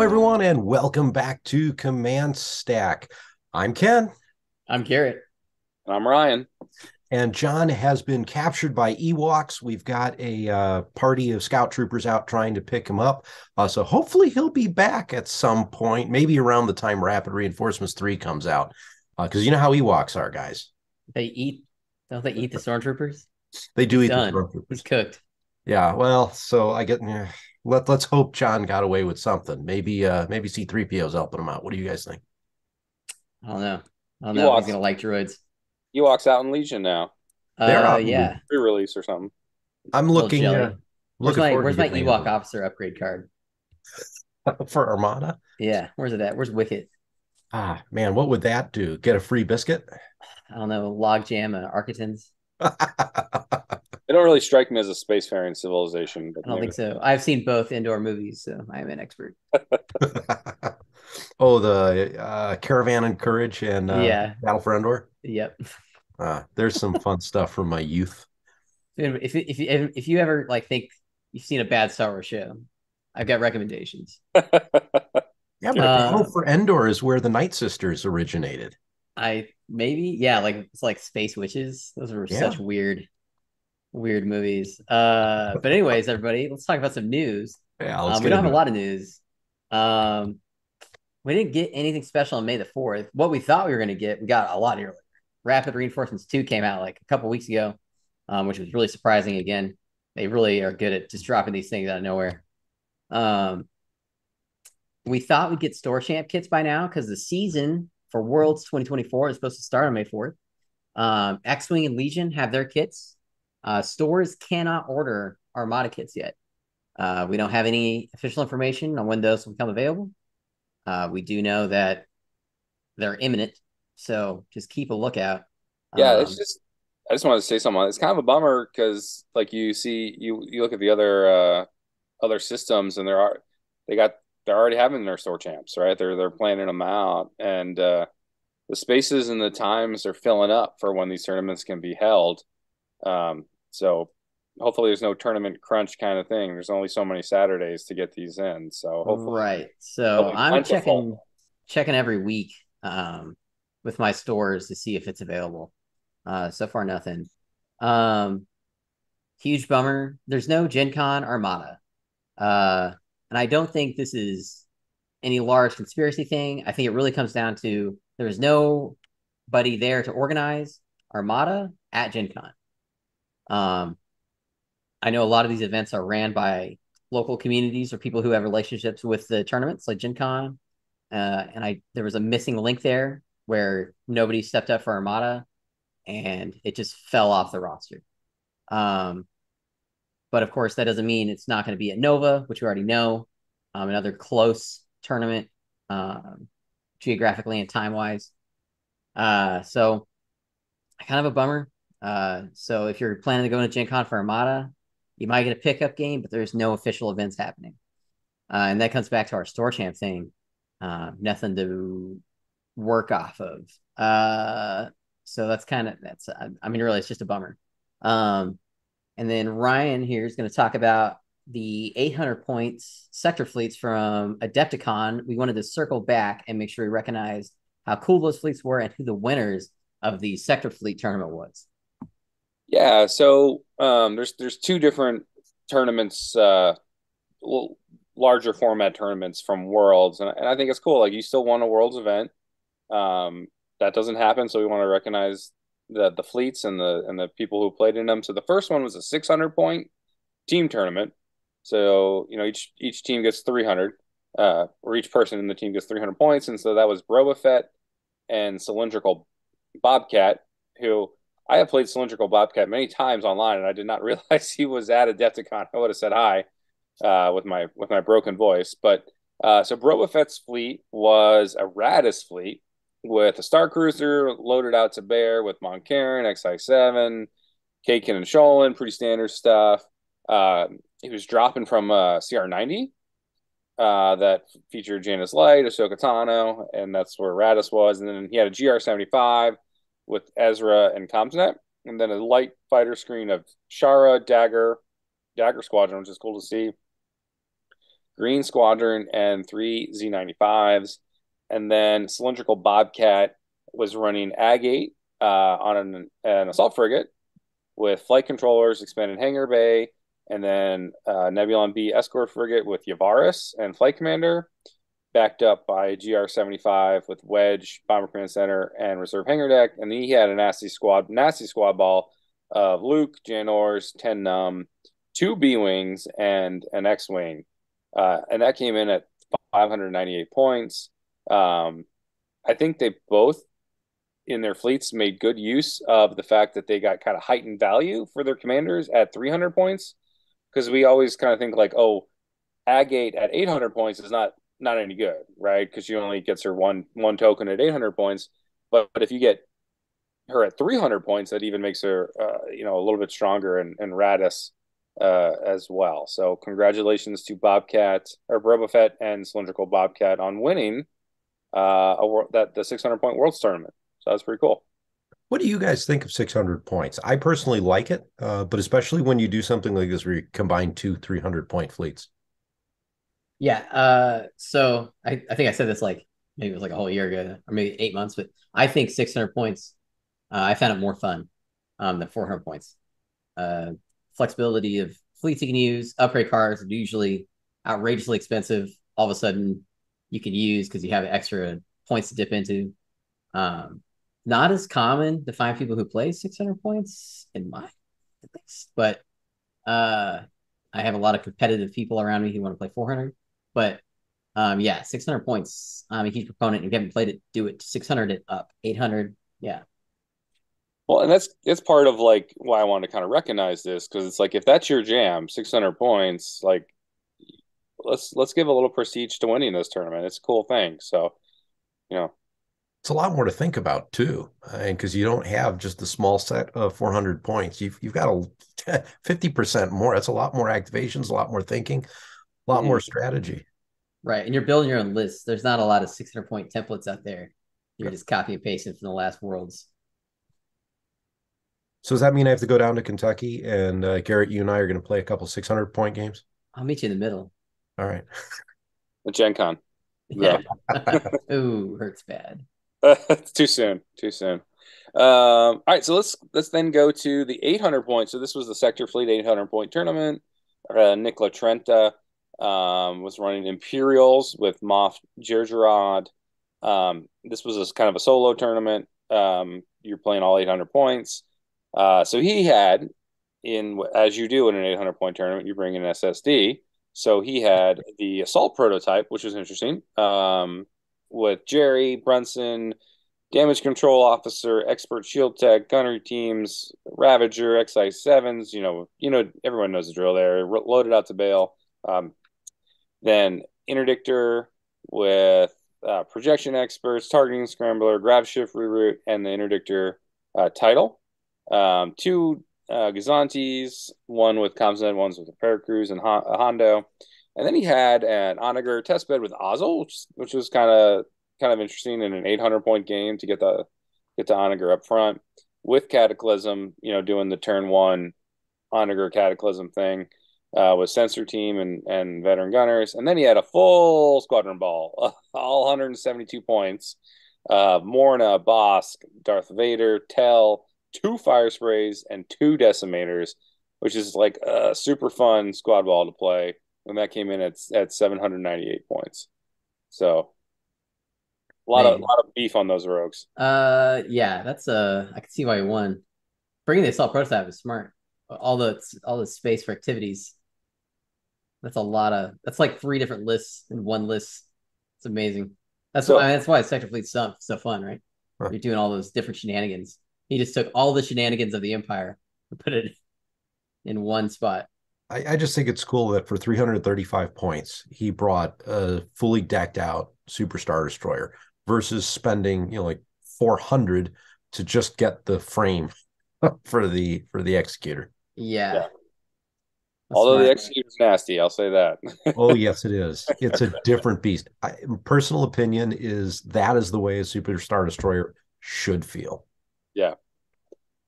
Hello, everyone, and welcome back to Command Stack. I'm Ken. I'm Garrett. And I'm Ryan. And John has been captured by Ewoks. We've got a party of scout troopers out trying to pick him up. So hopefully he'll be back at some point, maybe around the time Rapid Reinforcements III comes out. Because you know how Ewoks are, guys. They eat. Don't they eat the stormtroopers? They do eat the stormtroopers. He's cooked. Yeah, well, so I get... Let's hope John got away with something. Maybe C-3PO's helping him out. What do you guys think? I don't know. I don't know if he's going to like droids. Ewoks out in Legion now. They're out, yeah. Pre-release or something. I'm looking. Where's my Ewok officer upgrade card? For Armada? Yeah. Where's it at? Where's Wicket? Ah, man. What would that do? Get a free biscuit? I don't know. Log Jam and Arcatans. They don't really strike me as a spacefaring civilization. But I don't think so. I've seen both Endor movies, so I'm an expert. Oh, the Caravan of Courage and Battle for Endor? Yep. There's some fun stuff from my youth. If you ever think you've seen a bad Star Wars show, I've got recommendations. Yeah, but Battle for Endor is where the Nightsisters originated. It's like Space Witches. Those were such weird movies. But anyways, everybody, let's talk about some news. Yeah, we don't have a lot of news. We didn't get anything special on May the 4th. What we thought we were going to get, we got a lot earlier. Rapid Reinforcements 2 came out like a couple weeks ago, which was really surprising. Again, they really are good at just dropping these things out of nowhere. We thought we'd get Store Champ kits by now because the season for Worlds 2024 is supposed to start on May 4th. X-wing and Legion have their kits. Stores cannot order Armada kits yet. We don't have any official information on when those will become available. We do know that they're imminent, so just keep a lookout. I just wanted to say something. It's kind of a bummer because, you look at the other systems, and they're already having their store champs, right? They're planning them out, and the spaces and the times are filling up for when these tournaments can be held. So hopefully there's no tournament crunch kind of thing. There's only so many Saturdays to get these in. So hopefully, right. So I'm checking every week, with my stores to see if it's available. So far nothing. Huge bummer. There's no Gen Con Armada. And I don't think this is any large conspiracy thing. I think it really comes down to there is nobody there to organize Armada at Gen Con. I know a lot of these events are ran by local communities or people who have relationships with the tournaments, like Gen Con. There was a missing link there where nobody stepped up for Armada, and it just fell off the roster. But of course, that doesn't mean it's not going to be at Nova, which we already know, another close tournament, geographically and time-wise. So kind of a bummer. So if you're planning to go to Gen Con for Armada, you might get a pickup game, but there's no official events happening. And that comes back to our store champ thing. Nothing to work off of. So really, it's just a bummer. And then Ryan here is going to talk about the 800 points sector fleets from Adepticon. We wanted to circle back and make sure we recognized how cool those fleets were and who the winners of the sector fleet tournament was. Yeah, so there's two different tournaments, larger format tournaments from Worlds, and I think it's cool. You still won a Worlds event, that doesn't happen, so we want to recognize the fleets and the people who played in them. So the first one was a 600 point team tournament. So each team gets 300, or each person in the team gets 300 points, and so that was Boba Fett and Cylindrical Bobcat, who. I have played Cylindrical Bobcat many times online, and I did not realize he was at Adepticon. I would have said hi with my broken voice. But so Boba Fett's fleet was a Raddus fleet with a Star Cruiser loaded out to bear with Mon Karren, XI7, Kakin and Sholin, pretty standard stuff. He was dropping from a CR90 that featured Jainus Light, Ahsoka Tano, and that's where Raddus was. And then he had a GR75. With Ezra and Comsnet, and then a light fighter screen of Shara Dagger Squadron, which is cool to see. Green Squadron and 3 Z95s. And then Cylindrical Bobcat was running Ag-8 on an assault frigate with flight controllers, expanded hangar bay, and then Nebulon B escort frigate with Yavaris and flight commander, backed up by GR75 with Wedge, Bomber Command Center, and Reserve Hangar Deck. And then he had a nasty squad ball of Luke, Janors, 10 Num, 2 B-Wings, and an X-Wing. And that came in at 598 points. I think they both, in their fleets, made good use of the fact that they got kind of heightened value for their commanders at 300 points. Because we always kind of think like, oh, Ag-8 at 800 points is not any good, right? Because she only gets her one token at 800 points. But if you get her at 300 points, that even makes her, a little bit stronger and Raddus as well. So congratulations to Boba Fett and Cylindrical Bobcat on winning the 600-point Worlds tournament. So that's pretty cool. What do you guys think of 600 points? I personally like it, but especially when you do something like this where you combine two 300-point fleets. Yeah, so I think I said this like maybe it was like a whole year ago, or maybe 8 months, but I think 600 points, I found it more fun than 400 points. Flexibility of fleets you can use, upgrade cards are usually outrageously expensive. All of a sudden, you can use because you have extra points to dip into. Not as common to find people who play 600 points in my place, but I have a lot of competitive people around me who want to play 400. But, 600 points. A huge proponent. If you haven't played it, do it. 600 and up. 800, yeah. Well, and that's part of, like, why I want to kind of recognize this, because it's like, if that's your jam, 600 points, like, let's give a little prestige to winning this tournament. It's a cool thing. So, it's a lot more to think about, too, because you don't have just the small set of 400 points. You've got a 50% more. That's a lot more activations, a lot more thinking, a lot more strategy. Right, and you're building your own list. There's not a lot of 600-point templates out there. You're just copy and pasting from the last Worlds. So does that mean I have to go down to Kentucky and, Garrett, you and I are going to play a couple 600-point games? I'll meet you in the middle. All right. The Gen Con. Yeah. Ooh, hurts bad. It's too soon. All right, so let's then go to the 800 points. So this was the Sector Fleet 800-point tournament. Nicola Trenta was running Imperials with Moff Gergerod. This was kind of a solo tournament. You're playing all 800 points. So he had, as you do in an 800-point tournament, you bring in an SSD. So he had the assault prototype, which was interesting, with Jerry, Brunson, damage control officer, expert shield tech, gunnery teams, Ravager, XI7s, everyone knows the drill there, loaded out to bail. Then interdictor with projection experts, targeting scrambler, grab shift reroute, and the interdictor title. 2 Gazantes, one with Comsnet, one's with a Paracruise and Hondo. And then he had an Onager testbed with Ozzel, which was kind of interesting in an 800-point game to get the Onager up front with Cataclysm, doing the turn one Onager Cataclysm thing with sensor team and veteran gunners. And then he had a full squadron ball, all 172 points. Morna, Bosk, Darth Vader, Tell, 2 fire sprays and 2 decimators, which is like a super fun squad ball to play. And that came in at 798 points. So a lot of beef on those rogues. That's I can see why you won. Bringing the assault prototype is smart. All the space for activities. That's like 3 different lists in one list. It's amazing. That's why Sector Fleet's so fun, right? Huh. You're doing all those different shenanigans. He just took all the shenanigans of the Empire and put it in one spot. I just think it's cool that for 335 points, he brought a fully decked out Super Star Destroyer versus spending, like 400 to just get the frame for the Executor. Yeah. Although the Executor's nasty, I'll say that. Oh, yes, it is. It's a different beast. Personal opinion is that is the way a Super Star Destroyer should feel. Yeah,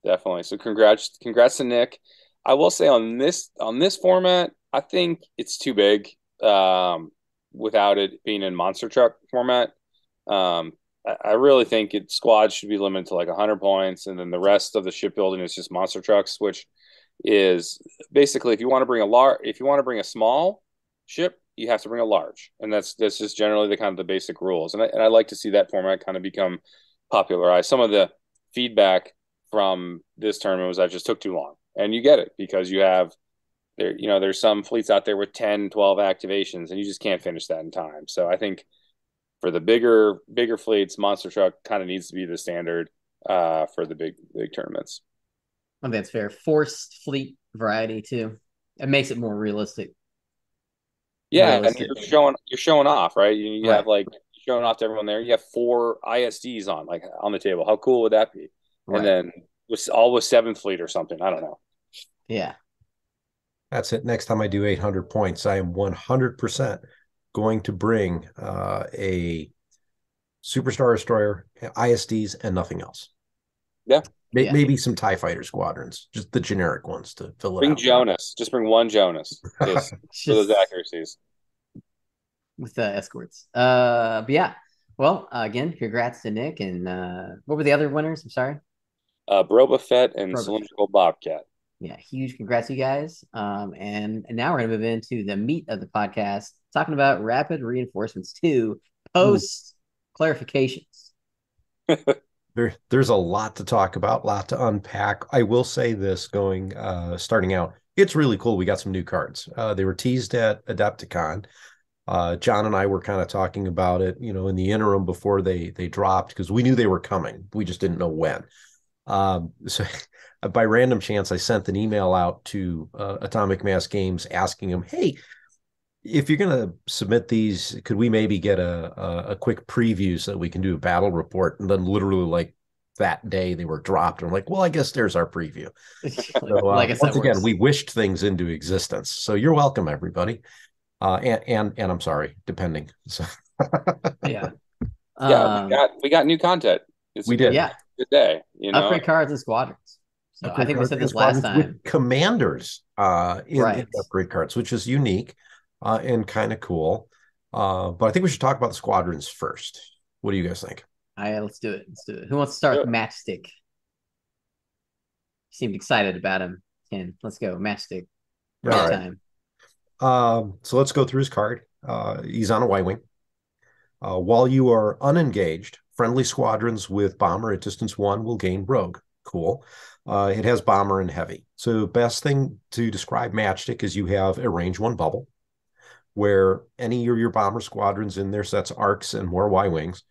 definitely. So congrats to Nick. I will say on this format, I think it's too big. without it being in monster truck format. I really think squads should be limited to like 100 points, and then the rest of the shipbuilding is just monster trucks, which is basically, if you want to bring a small ship, you have to bring a large, and that's just generally the kind of the basic rules. And I like to see that format kind of become popularized. Some of the feedback from this tournament was that just took too long, and you get it, because you have there, you know, there's some fleets out there with 10, 12 activations, and you just can't finish that in time. So I think for the bigger fleets, monster truck kind of needs to be the standard for the big tournaments. I think that's fair. Forced fleet variety too. It makes it more realistic. Yeah, and you're showing off, right? You have like showing off to everyone there. You have 4 ISDs on the table. How cool would that be? Right. And then with 7th Fleet or something. I don't know. Yeah, that's it. Next time I do 800 points, I am 100% going to bring a Superstar Destroyer, ISDs, and nothing else. Yeah. Maybe some TIE fighter squadrons, just the generic ones to fill it out. Bring Jonas. Just bring one Jonas. Just for those accuracies. With the escorts. But yeah. Well, again, congrats to Nick. And what were the other winners? I'm sorry. Boba Fett and Cylindrical Bobcat. Yeah, huge congrats to you guys. And now we're going to move into the meat of the podcast, talking about Rapid Reinforcements 2 post-clarifications. There's a lot to talk about, a lot to unpack. I will say this starting out, it's really cool. We got some new cards. They were teased at Adepticon. John and I were kind of talking about it, you know, in the interim before they dropped, because we knew they were coming. We just didn't know when. So by random chance, I sent an email out to Atomic Mass Games asking them, hey, if you're going to submit these, could we maybe get a quick preview so that we can do a battle report? And then literally like that day they were dropped. And I'm like, well, I guess there's our preview. So, once again, we wished things into existence. So you're welcome, everybody. And I'm sorry, depending. So. Yeah. Yeah, we got new content. We did. Yeah. Today, you know? Upgrade cards and squadrons. So upgrade I think we said this last time. With commanders in upgrade cards, which is unique. And kind of cool. But I think we should talk about the squadrons first. What do you guys think? All right, let's do it. Who wants to start with Matchstick? You seemed excited about him. Ken, let's go. Matchstick. All right. So let's go through his card. He's on a Y-Wing. While you are unengaged, friendly squadrons with bomber at distance 1 will gain rogue. Cool. It has bomber and heavy. So best thing to describe Matchstick is you have a range 1 bubble, where any of your bomber squadrons in there, so that's ARCs and more Y-Wings,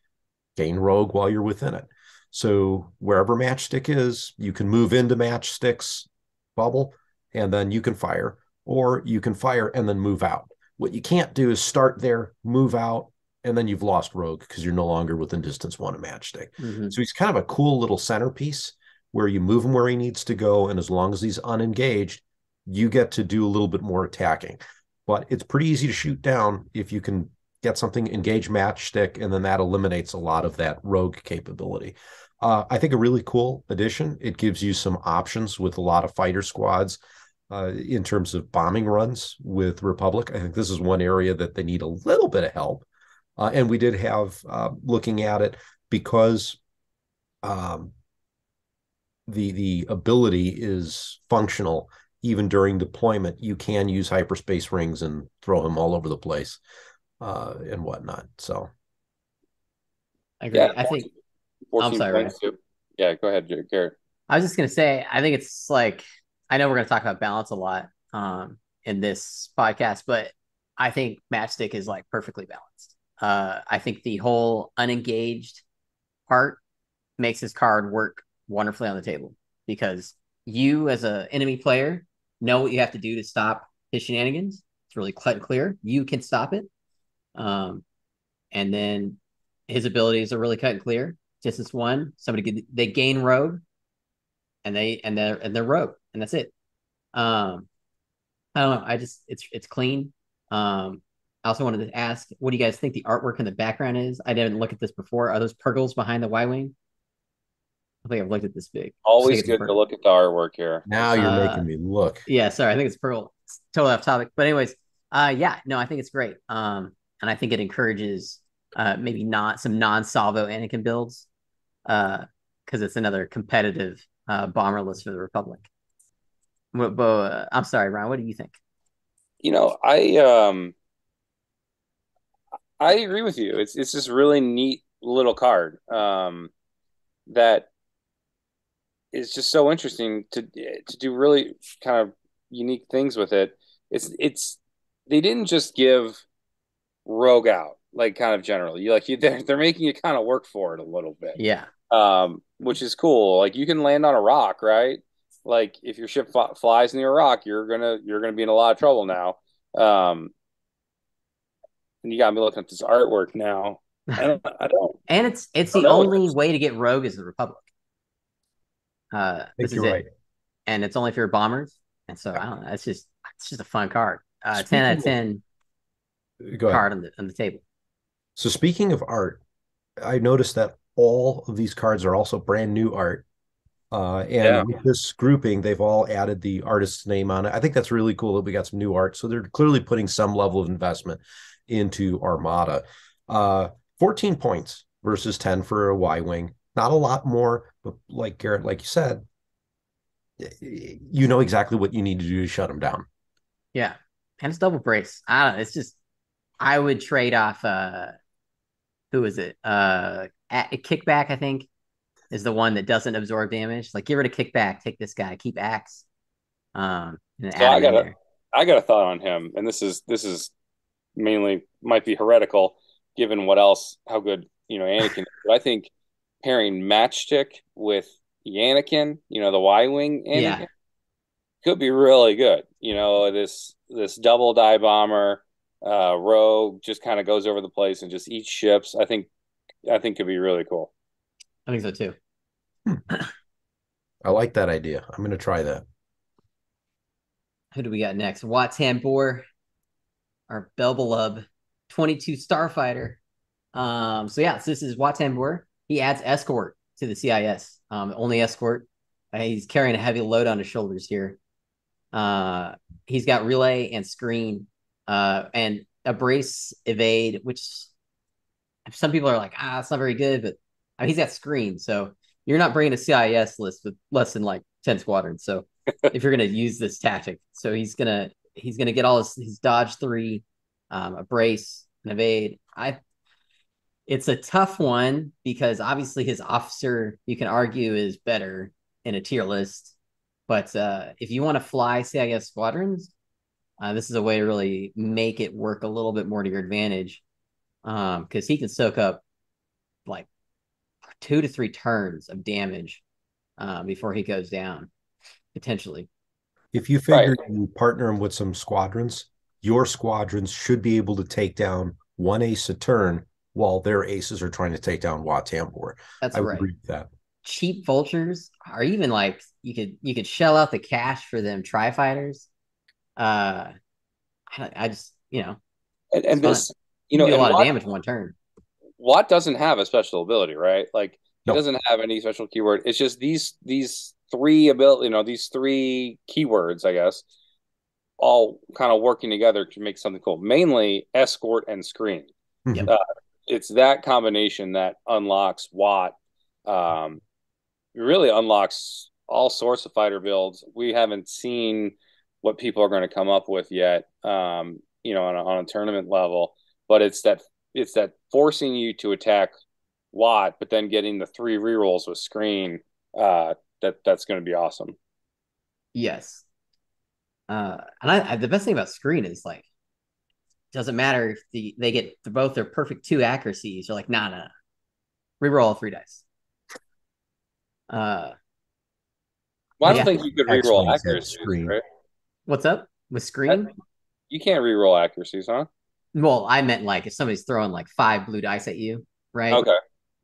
gain rogue while you're within it. So wherever Matchstick is, you can move into Matchstick's bubble, and then you can fire, or you can fire and then move out. What you can't do is start there, move out, and then you've lost rogue because you're no longer within distance 1 of Matchstick. Mm-hmm. So he's kind of a cool little centerpiece where you move him where he needs to go, and as long as he's unengaged, you get to do a little bit more attacking. But it's pretty easy to shoot down if you can get something, engage Matchstick, and then that eliminates a lot of that rogue capability. I think a really cool addition. It gives you some options with a lot of fighter squads in terms of bombing runs with Republic. I think this is one area that they need a little bit of help. And we did have, looking at it, because the ability is functional. Even during deployment, you can use hyperspace rings and throw him all over the place and whatnot. So, I agree. Yeah, I think. I'm sorry. Yeah, go ahead, Garrett. I was just going to say, I think it's like, I know we're going to talk about balance a lot in this podcast, but I think Matchstick is like perfectly balanced. I think the whole unengaged part makes his card work wonderfully on the table, because you as an enemy player know what you have to do to stop his shenanigans. It's really clear. You can stop it. And then his abilities are really cut and clear. Distance 1, they gain rogue, and they're rogue, and that's it. I don't know. I just it's clean. I also wanted to ask, what do you guys think the artwork in the background is? I didn't look at this before. Are those purgles behind the Y-Wing? I think I've looked at this big. Always good to look at the artwork here. Now you're making me look. Yeah, sorry. I think it's totally off topic. But anyways, Yeah, no, I think it's great. And I think it encourages maybe not some non-Savo Anakin builds, because it's another competitive bomber list for the Republic. But I'm sorry, Ryan, what do you think? You know, I agree with you. It's this really neat little card that is just so interesting to do really kind of unique things with it. It's they didn't just give Rogue out like kind of generally. They're making you kind of work for it a little bit. Yeah. Which is cool. Like you can land on a rock, right? Like if your ship flies near a rock, you're gonna be in a lot of trouble now. And you got me looking at this artwork now. I don't and it's the only way to get Rogue is the Republic. This is right. It, and it's only for your bombers. And so I don't know. It's just a fun card. 10 out of 10 card on the table. So speaking of art, I noticed that all of these cards are also brand new art. With this grouping, they've all added the artist's name on it. I think that's really cool that we got some new art. So they're clearly putting some level of investment into Armada. 14 points versus 10 for a Y-Wing. Not a lot more, but like Garrett, like you said, you know exactly what you need to do to shut them down. Yeah. And it's double brace. I don't know. It's just, I would trade off, who is it? Kickback, I think, is the one that doesn't absorb damage. Like, get rid of Kickback, take this guy, keep Axe. And so I got a thought on him, and this is mainly might be heretical, given what else, how good Anakin is. But I think pairing Matchstick with Anakin, the Y-Wing Anakin, could be really good. This double die bomber, Rogue just kind of goes over the place and just eats ships. I think could be really cool. I think so too. I like that idea. I'm going to try that. Who do we got next? Watan Bor, our Belbelub, 22 Starfighter. So this is Watan Bor. He adds escort to the CIS. Only escort. He's carrying a heavy load on his shoulders here. He's got relay and screen, and a brace evade, which some people are like, it's not very good, but I mean, he's got screen, so you're not bringing a CIS list with less than like 10 squadrons. So if you're going to use this tactic, so he's gonna get all his dodge 3, a brace, an evade. It's a tough one because obviously his officer, you can argue, is better in a tier list, but if you want to fly CIS squadrons, this is a way to really make it work a little bit more to your advantage, because he can soak up like 2 to 3 turns of damage before he goes down, potentially. If you figure you partner him with some squadrons, your squadrons should be able to take down one ace a turn while their aces are trying to take down Watan Bor. That's right. I would read that. Cheap vultures are even like you could shell out the cash for them tri-fighters. I just and this you do a lot of damage in one turn. Watt doesn't have a special ability, right? Like he doesn't have any special keyword. It's just these three ability, these three keywords, I guess, all kind of working together to make something cool. Mainly escort and screen. Yep. It's that combination that unlocks Watt. Really unlocks all sorts of fighter builds. We haven't seen what people are going to come up with yet. On a tournament level, but it's that forcing you to attack Watt, but then getting the 3 rerolls with screen, that's going to be awesome. Yes. And the best thing about screen is like, doesn't matter if they get both their perfect 2 accuracies. You're like, nah. Reroll all 3 dice. I don't think you could reroll accuracies, right? What's up? With screen? You can't reroll accuracies, huh? Well, I meant like if somebody's throwing like 5 blue dice at you, right? Okay.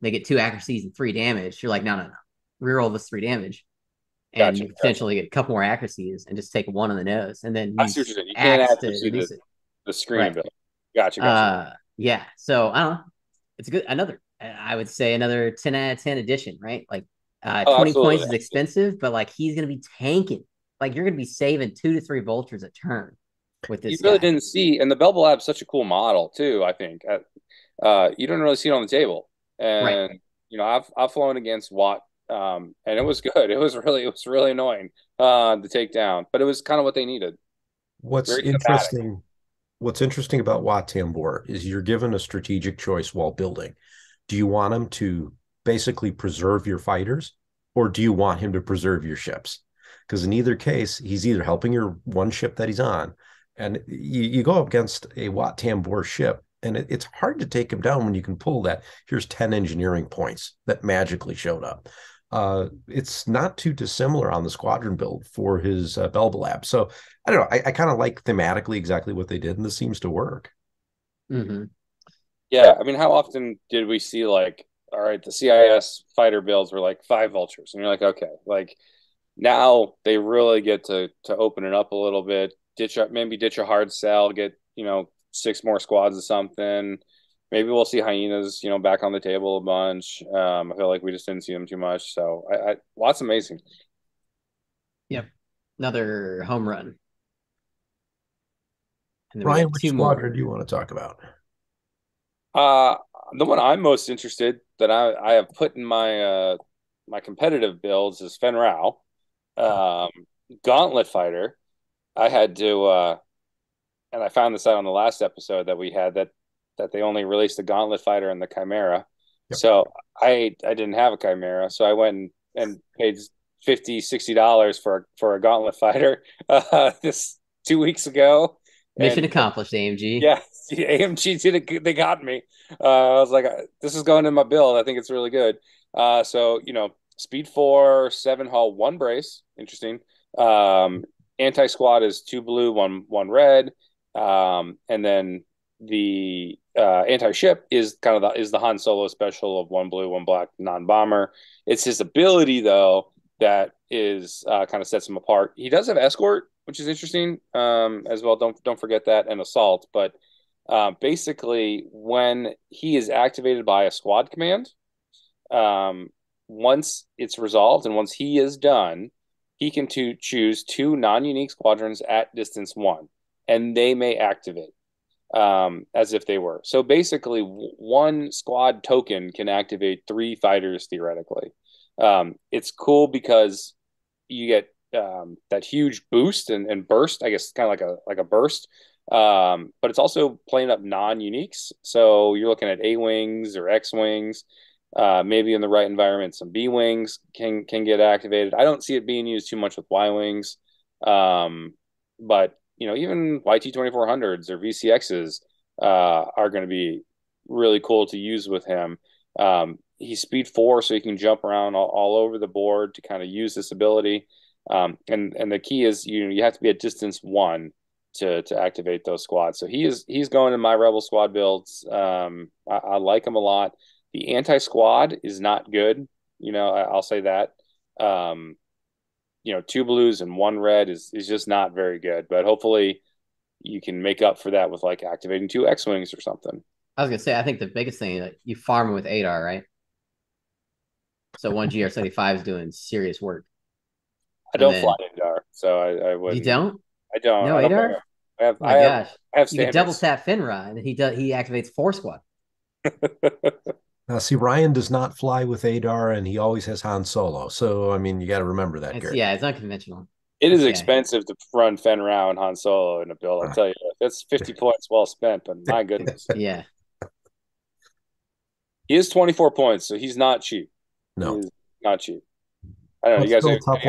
They get 2 accuracies and 3 damage. You're like, no. Reroll this 3 damage. And gotcha. You potentially get a couple more accuracies and just take 1 on the nose. And then you can't add to the screen right. Build. Gotcha. Yeah. So I don't know. It's a good, I would say another 10 out of 10 addition, right? Like 20 points is expensive, but like he's going to be tanking. Like you're going to be saving 2 to 3 vultures a turn. with this. You really didn't see, and the Bell Lab is such a cool model too. I think you don't really see it on the table, and right. You know, I've flown against Watt, and it was good. It was really annoying to take down, but it was kind of what they needed. What's interesting about Watt Tambor is you're given a strategic choice while building. Do you want him to basically preserve your fighters, or do you want him to preserve your ships? Because in either case, he's either helping your one ship that he's on, and you go up against a Watt Tambor ship, and it's hard to take him down when you can pull that. Here's 10 engineering points that magically showed up. It's not too dissimilar on the squadron build for his Belba Lab. So I don't know. I kind of like thematically exactly what they did, and this seems to work. Mm-hmm. Yeah, I mean, how often did we see, like, all right, the CIS fighter builds were like 5 vultures, and you're like, okay, like now they really get to open it up a little bit, maybe ditch a hard sell, get 6 more squads or something. Maybe we'll see hyenas, back on the table a bunch. I feel like we just didn't see them too much. So Watt's amazing. Yep, another home run. And Ryan, which squadron do you want to talk about? The one I'm most interested that I have put in my my competitive builds is Fen Rao, Gauntlet Fighter. I had to, and I found this out on the last episode that we had that they only released the Gauntlet Fighter and the Chimera. Yep. So I didn't have a Chimera, so I went and paid $50-$60 for a Gauntlet Fighter this 2 weeks ago. Mission accomplished, AMG. Yeah, AMG did it. They got me. I was like, this is going in my build. I think it's really good. So, speed 4, 7-hull, 1 brace. Interesting. Anti-squad is 2 blue, 1 red. And then the anti-ship is kind of the Han Solo special of 1 blue, 1 black, non-bomber. It's his ability, though, that is kind of sets him apart. He does have escort, which is interesting as well. Don't forget that, and assault. But basically, when he is activated by a squad command, once it's resolved and once he is done, he can choose 2 non-unique squadrons at distance 1, and they may activate as if they were. So basically, 1 squad token can activate 3 fighters theoretically. It's cool because you get that huge boost and burst, I guess, kind of like a burst, but it's also playing up non-uniques, so you're looking at A-wings or X-wings, maybe in the right environment some B-wings can get activated. I don't see it being used too much with Y-wings, but even YT-2400s or VCXs are going to be really cool to use with him. He's speed 4, so he can jump around all over the board to kind of use this ability. And the key is you have to be at distance 1 to activate those squads. So he's going in my Rebel squad builds. I like him a lot. The anti-squad is not good. I'll say that. 2 blues and 1 red is just not very good. But hopefully you can make up for that with like activating 2 X-wings or something. I was gonna say I think the biggest thing is that you farm him with ADAR, right? So one GR75 is doing serious work. I don't fly ADAR, so I wouldn't. You don't? I don't. No ADAR? I have you can double tap Fen Rao, and he activates 4 squad. Now, see, Ryan does not fly with ADAR, and he always has Han Solo. So, I mean, you got to remember that, Gary. Yeah, it's not conventional. It is expensive to run Fen Rao and Han Solo in a build, I'll tell you. That's 50 points well spent, but my goodness. Yeah. He is 24 points, so he's not cheap. No. He's not cheap. I don't know. That's you guys are top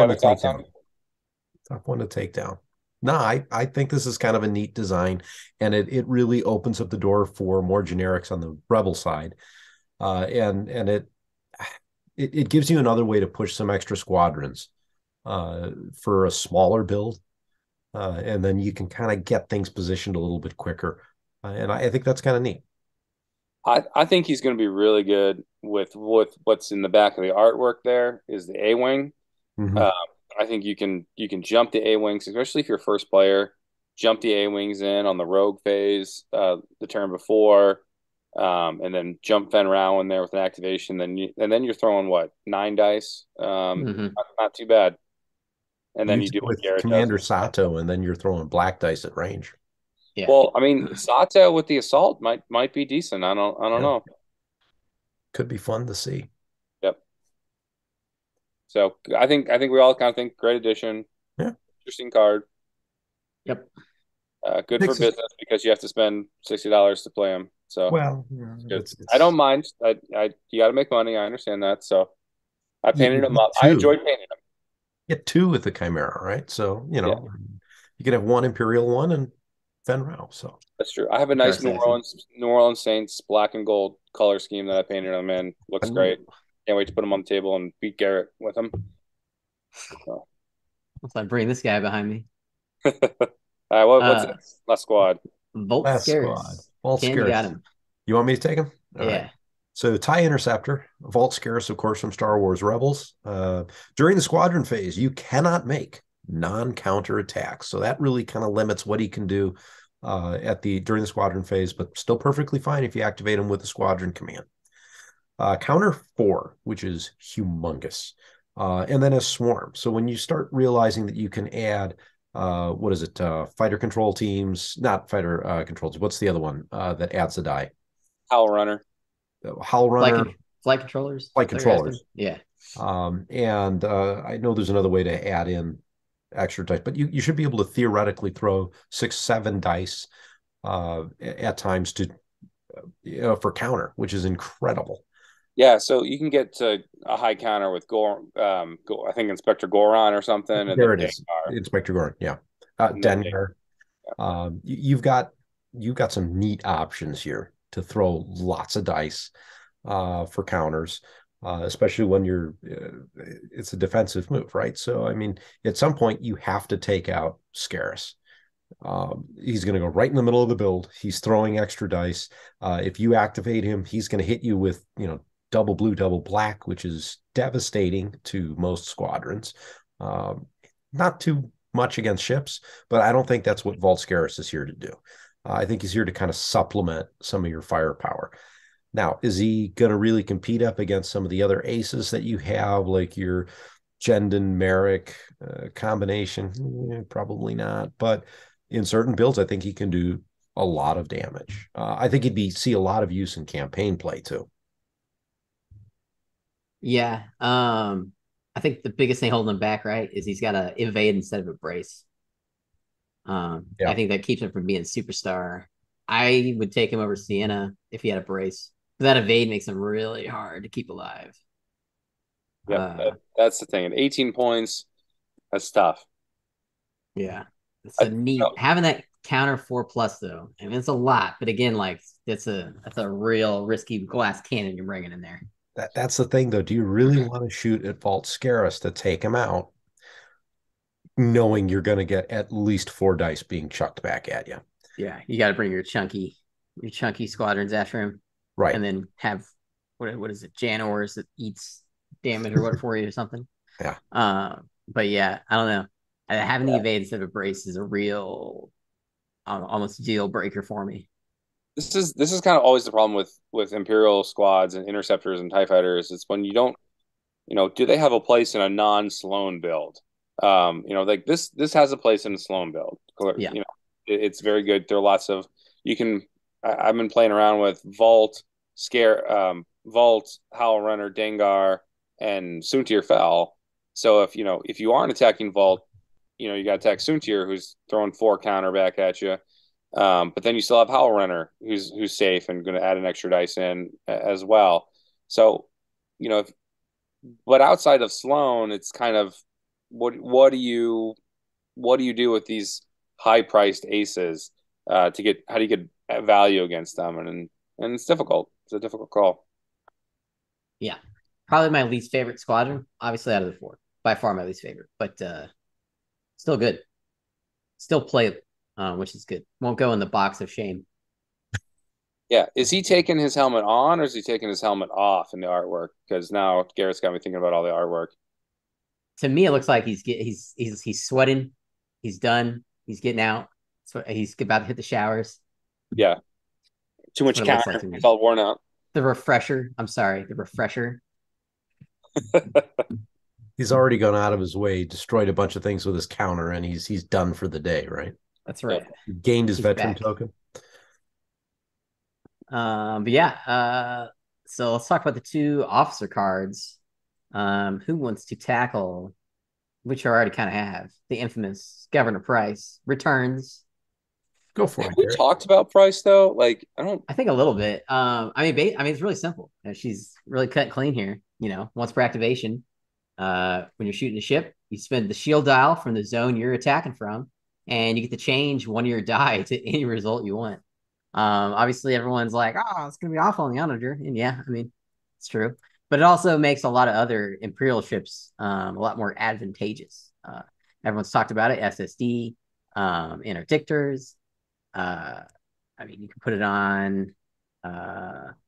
one to take down. No, I think this is kind of a neat design, and it really opens up the door for more generics on the Rebel side, and it gives you another way to push some extra squadrons for a smaller build, and then you can kind of get things positioned a little bit quicker, and I think that's kind of neat. I think he's going to be really good with what's in the back of the artwork. There is the A-wing. Mm-hmm. I think you can jump the A-wings, especially if you're first player. Jump the A-wings in on the rogue phase the turn before, and then jump Fen Rao in there with an activation. Then you're throwing what, 9 dice? Mm-hmm. not too bad. And then you do with Commander Sato, and then you're throwing black dice at range. Yeah. Well, I mean, Sato with the assault might be decent. I don't know. Could be fun to see. Yep. So I think we all kind of think great addition. Yeah. Interesting card. Yep. Good for business because you have to spend $60 to play them. So well, yeah, I don't mind. You got to make money. I understand that. So I painted them up. Two. I enjoyed painting them. You get two with the Chimera, right? So you could have one Imperial one and Fen Rao. So that's true. I have a nice New Orleans Saints black and gold color scheme that I painted them in. Looks great. Can't wait to put them on the table and beat Garrett with them. So. Let's not bring this guy behind me. All right, what's this? Last squad. Vault Scarus. You want me to take him? All right. So TIE Interceptor, Vault Scarus, of course, from Star Wars Rebels. During the squadron phase, you cannot make non-counter attacks. So that really kind of limits what he can do during the squadron phase, but still perfectly fine if you activate him with the squadron command. Counter 4, which is humongous. And then a swarm. So when you start realizing that you can add What's the other one that adds the die? Howl Runner. Flight Controllers. Yeah. I know there's another way to add in extra dice, but you should be able to theoretically throw 6-7 dice at times to for counter, which is incredible. Yeah, so you can get to a high counter with I think Inspector Goron or something. Inspector Goron, yeah. Dengar. Yeah. You've got some neat options here to throw lots of dice for counters, especially when it's a defensive move, right? So, I mean, at some point you have to take out Scarus. He's going to go right in the middle of the build. He's throwing extra dice. If you activate him, he's going to hit you with, double blue, double black, which is devastating to most squadrons. Not too much against ships, but I don't think that's what Vault Scarus is here to do. I think he's here to kind of supplement some of your firepower. Now, is he going to really compete up against some of the other aces that you have, like your Jendon Merrick combination? Probably not, but in certain builds, I think he can do a lot of damage. I think he'd see a lot of use in campaign play, too. Yeah, I think the biggest thing holding him back, right, is he's got to evade instead of embrace. I think that keeps him from being superstar. I would take him over Sienna if he had a brace. But that evade makes him really hard to keep alive. Yeah, that's the thing. At 18 points, that's tough. Yeah, it's having that counter 4+ though. I mean, it's a lot, but again, like that's a real risky glass cannon you're bringing in there. That's the thing, though. Do you really want to shoot at Vault Scarus to take him out, knowing you're going to get at least 4 dice being chucked back at you? Yeah, you got to bring your chunky squadrons after him, right? And then have what is it, Janors that eats damage or what for you or something? Yeah. But yeah, I don't know. Having the evade instead of a brace is a real, almost deal breaker for me. This is kind of always the problem with Imperial squads and interceptors and TIE fighters. It's when you don't, do they have a place in a non-Sloan build? Like this has a place in a Sloan build. Yeah. It's very good. There are lots of I've been playing around with Vault, Howl Runner, Dengar, and Soontir Fel. So if you aren't attacking Vault, you got to attack Soontir, who's throwing 4 counter back at you. But then you still have Howl Runner, who's safe and going to add an extra dice in as well. So, but outside of Sloan, it's kind of what do you do with these high priced aces how do you get value against them? And it's difficult. It's a difficult call. Yeah, probably my least favorite squadron. Obviously, out of the 4, by far my least favorite, but still good, still playable. Which is good. Won't go in the box of shame. Yeah. Is he taking his helmet on or is he taking his helmet off in the artwork? Because now Garrett's got me thinking about all the artwork. To me, it looks like he's sweating. He's done. He's getting out. So he's about to hit the showers. Yeah. Too much counter. Like it's all worn out. The refresher. I'm sorry. The refresher. He's already gone out of his way, destroyed a bunch of things with his counter, and he's done for the day, right? That's right. Yeah. Gained his veteran token. But yeah, so let's talk about the two officer cards. Who wants to tackle, which I already kind of have, the infamous Governor Price returns. Go for it. We talked about Price though. Like I think a little bit. I mean, it's really simple. She's really cut clean here. You know, once per activation, when you're shooting a ship, you spend the shield dial from the zone you're attacking from, and you get to change one of your die to any result you want. Obviously, everyone's like, "Oh, it's gonna be awful on the Onager," and yeah, I mean, it's true. But it also makes a lot of other Imperial ships a lot more advantageous. Everyone's talked about it: SSD, interdictors. I mean, you can put it on.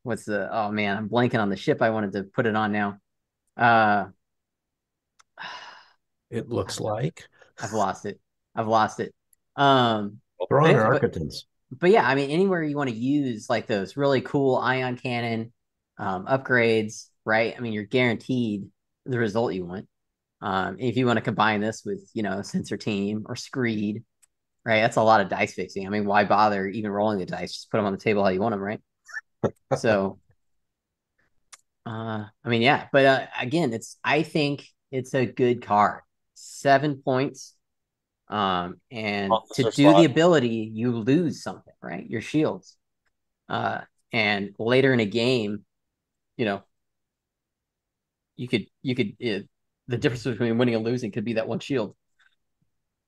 What's the? Oh man, I'm blanking on the ship I wanted to put it on now. It looks like I've lost it. They're on Arctons. But yeah, I mean, anywhere you want to use like those really cool ion cannon upgrades, right? I mean, you're guaranteed the result you want. If you want to combine this with, you know, sensor team or screed, right? That's a lot of dice fixing. I mean, why bother even rolling the dice? Just put them on the table how you want them, right? So, I mean, yeah. But again, I think it's a good card. 7 points. And officer to do slot. The ability, you lose something, right? Your shields. And later in a game, you know, you could the difference between winning and losing could be that one shield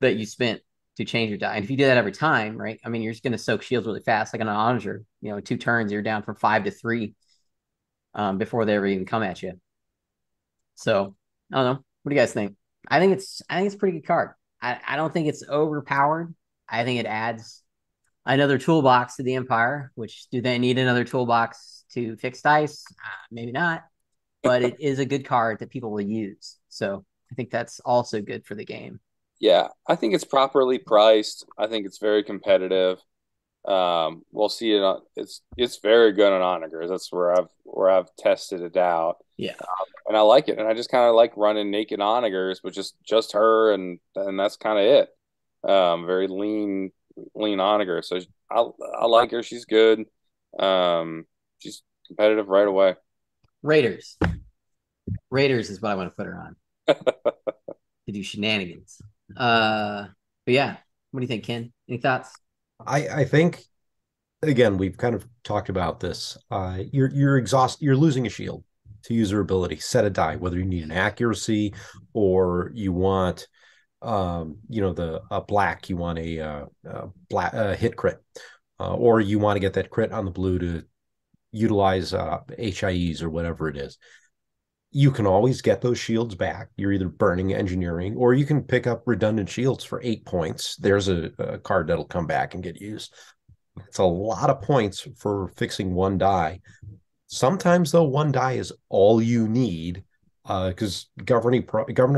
that you spent to change your die. And if you do that every time, right? I mean, you're just going to soak shields really fast, like on an Onager. You know, 2 turns, you're down from 5 to 3 before they ever even come at you. So I don't know. What do you guys think? I think it's a pretty good card. I don't think it's overpowered. I think it adds another toolbox to the Empire, which do they need another toolbox to fix dice? Maybe not, but it is a good card that people will use. So I think that's also good for the game. Yeah, I think it's properly priced. I think it's very competitive. We'll see it. It's very good on Onagers. That's where I've tested it out. Yeah, and I like it, and I just kind of like running naked Onagers, but just her, and that's kind of it. Very lean Onager. So I like her. She's good. She's competitive right away. Raiders is what I want to put her on to do shenanigans. But yeah, what do you think, Ken? Any thoughts? I think, again, we've kind of talked about this. You're exhausted. You're losing a shield to use her ability. Set a die, whether you need an accuracy or you want, a black hit crit, or you want to get that crit on the blue to utilize HIEs or whatever it is. You can always get those shields back. You're either burning engineering or you can pick up redundant shields for 8 points. There's a card that'll come back and get used. It's a lot of points for fixing one die. Sometimes, though, one die is all you need because Governor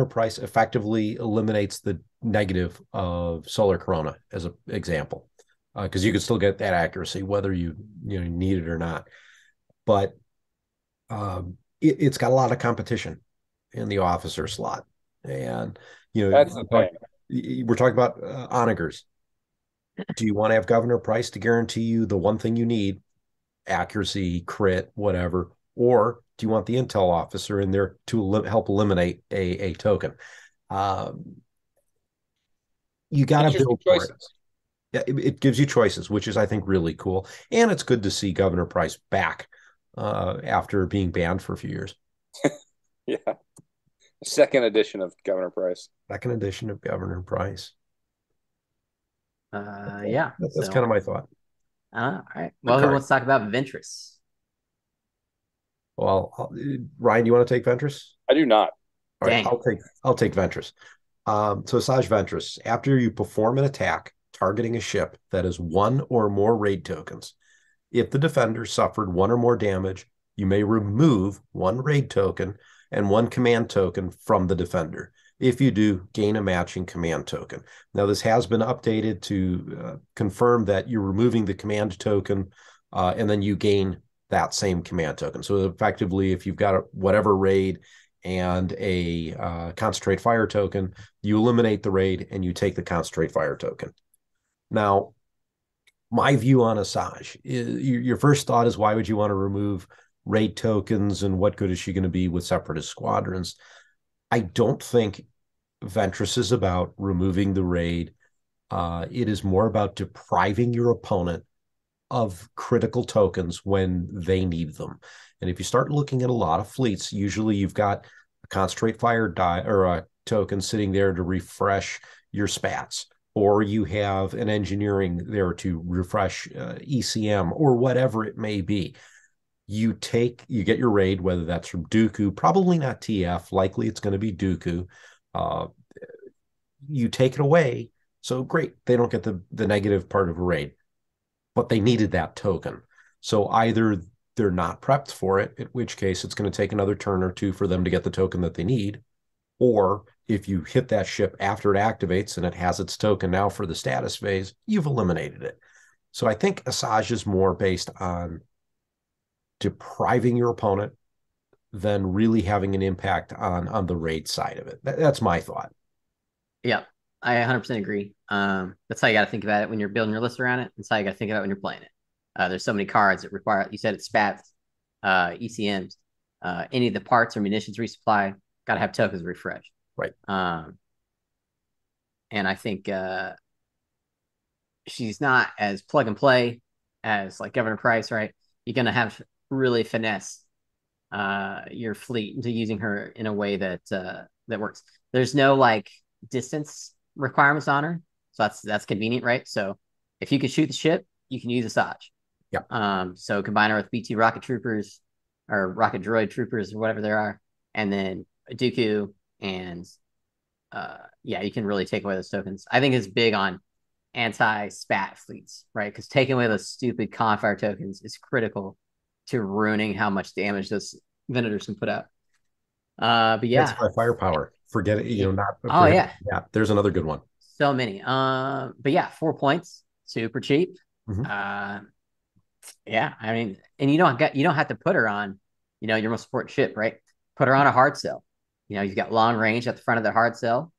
Price effectively eliminates the negative of Solar Corona, as an example, because you can still get that accuracy whether you need it or not. But... It's got a lot of competition in the officer slot. And, you know, that's the thing. We're talking about Onagers. Do you want to have Governor Price to guarantee you the one thing you need, accuracy, crit, whatever, or do you want the intel officer in there to help eliminate a token? You got to build for it. Yeah, it gives you choices, which is, I think, really cool. And it's good to see Governor Price back after being banned for a few years. Yeah. Second edition of Governor Price. Yeah. That's kind of my thought. All right. Well, who wants to talk about Ventress? Well, Ryan, do you want to take Ventress? I do not. All right, I'll take Ventress. So Asajj Ventress, after you perform an attack targeting a ship that is one or more raid tokens, if the defender suffered one or more damage, you may remove one raid token and one command token from the defender. If you do, gain a matching command token. Now, this has been updated to confirm that you're removing the command token and then you gain that same command token. So effectively, if you've got whatever raid and a concentrate fire token, you eliminate the raid and you take the concentrate fire token. Now, my view on Asajj is, your first thought is, why would you want to remove raid tokens, and what good is she going to be with separatist squadrons? I don't think Ventress is about removing the raid. It is more about depriving your opponent of critical tokens when they need them. And if you start looking at a lot of fleets, usually you've got a concentrate fire die or a token sitting there to refresh your spats, or you have an engineering there to refresh ECM or whatever it may be. You get your raid, whether that's from Dooku, probably not TF, likely it's going to be Dooku. You take it away, so great, they don't get the negative part of a raid, but they needed that token. So either they're not prepped for it, in which case it's going to take another turn or two for them to get the token that they need, or if you hit that ship after it activates and it has its token now for the status phase, you've eliminated it. So I think Asajj is more based on depriving your opponent than really having an impact on the raid side of it. That's my thought. Yeah, I 100% agree. That's how you got to think about it when you're building your list around it. That's how you got to think about it when you're playing it. There's so many cards that require, you said it's spats, ECMs, any of the parts or munitions resupply, got to have tokens refreshed. Right. And I think she's not as plug and play as like Governor Price, right? You're going to have really finesse your fleet into using her in a way that that works. There's no like distance requirements on her, so that's convenient, right? So if you can shoot the ship, you can use Asajj. Yeah. So combine her with BT rocket troopers or rocket droid troopers or whatever there are, and then Dooku, and yeah, you can really take away those tokens. I think it's big on anti-spat fleets, right? Because taking away those stupid confire tokens is critical to ruining how much damage those Venators can put out. But yeah, that's my firepower. Forget it, you know. Not. Oh yeah, yeah. There's another good one. So many. But yeah, 4 points, super cheap. Mm-hmm. Yeah, I mean, and you don't have to put her on, you know, your most support ship, right? Put her on a hard sell. You know, you've got long range at the front of the hard sell,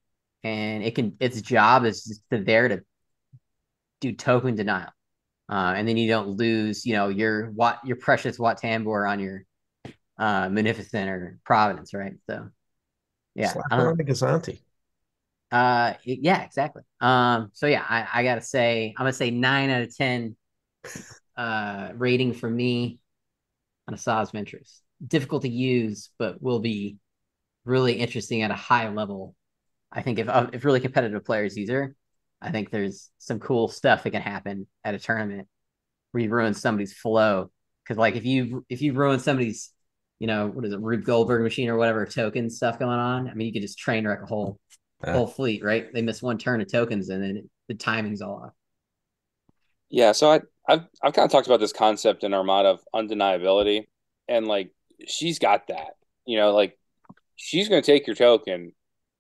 and it can. Its job is just there to do token denial, and then you don't lose, you know, your precious Wat Tambor on your Munificent or Providence, right? So, yeah, on the Gazanti. Yeah, exactly. So yeah, I gotta say, I'm gonna say 9 out of 10 rating for me on Asajj Ventress. Difficult to use, but will be really interesting at a high level. I think if really competitive players use her, I think there's some cool stuff that can happen at a tournament where you ruin somebody's flow. Because like if you ruin somebody's, you know, what is it, Rube Goldberg machine or whatever token stuff going on, I mean, you could just train wreck a whole fleet, right? They miss one turn of tokens and then the timing's all off. Yeah, so I've kind of talked about this concept in Armada of undeniability, and like she's got that, you know, like she's going to take your token,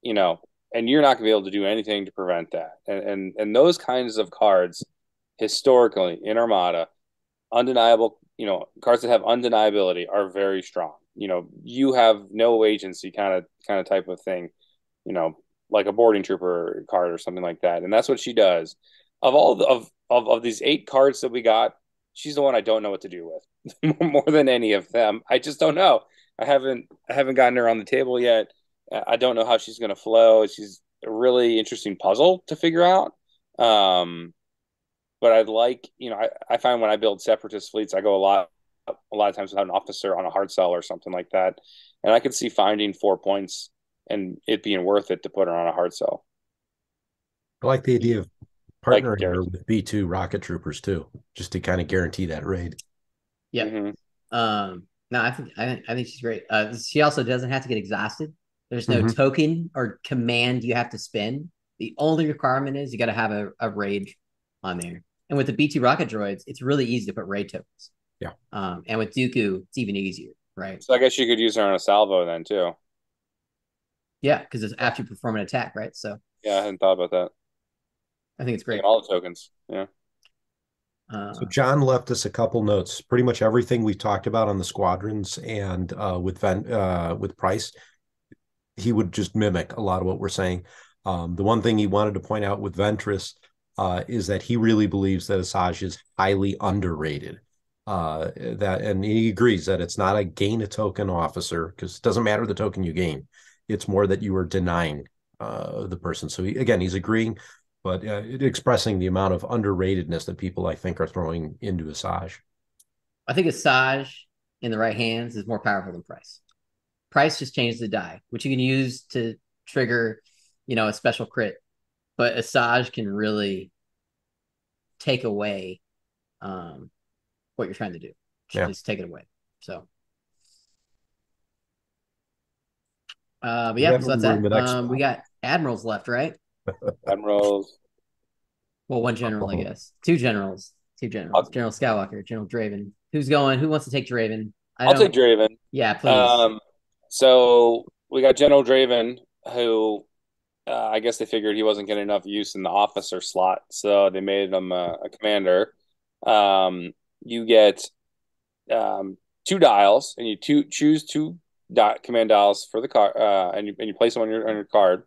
you know. And you're not going to be able to do anything to prevent that. And those kinds of cards, historically, in Armada, undeniable, you know, cards that have undeniability are very strong. You know, you have no agency kind of type of thing, you know, like a boarding trooper card or something like that. And that's what she does. Of all of these 8 cards that we got, she's the one I don't know what to do with more than any of them. I just don't know. I haven't gotten her on the table yet. I don't know how she's going to flow. She's a really interesting puzzle to figure out. But I'd like, you know, I find when I build separatist fleets, I go a lot of times without an officer on a hard sell or something like that. And I could see finding 4 points and it being worth it to put her on a hard sell. I like the idea of partnering her with B2 rocket troopers too, just to kind of guarantee that raid. Yeah. Mm-hmm. No, I think she's great. She also doesn't have to get exhausted. There's no token or command you have to spend. The only requirement is you got to have a raid on there. And with the BT rocket droids, it's really easy to put raid tokens. Yeah. And with Dooku, it's even easier, right? So I guess you could use her on a salvo then too. Yeah, because it's after you perform an attack, right? So yeah, I hadn't thought about that. I think it's great. All the tokens, yeah. So John left us a couple notes. Pretty much everything we talked about on the squadrons and with Price. He would just mimic a lot of what we're saying. The one thing he wanted to point out with Ventress is that he really believes that Asajj is highly underrated. And he agrees that it's not a gain a token officer, because it doesn't matter the token you gain. It's more that you are denying the person. So he, again, he's agreeing, but expressing the amount of underratedness that people, I think, are throwing into Asajj. I think Asajj in the right hands is more powerful than Price. Price just changes the die, which you can use to trigger, you know, a special crit. But Asajj can really take away what you're trying to do. Just at least take it away. So, but yeah, so that's that. We got admirals left, right? Admirals. Well, one general, I guess. Two generals. General Skywalker, General Draven. Who's going? Who wants to take Draven? I'll take Draven. Yeah, please. So we got General Draven, who I guess they figured he wasn't getting enough use in the officer slot, so they made him a commander. You get two dials, and you choose two command dials for the card, and you place them on your card.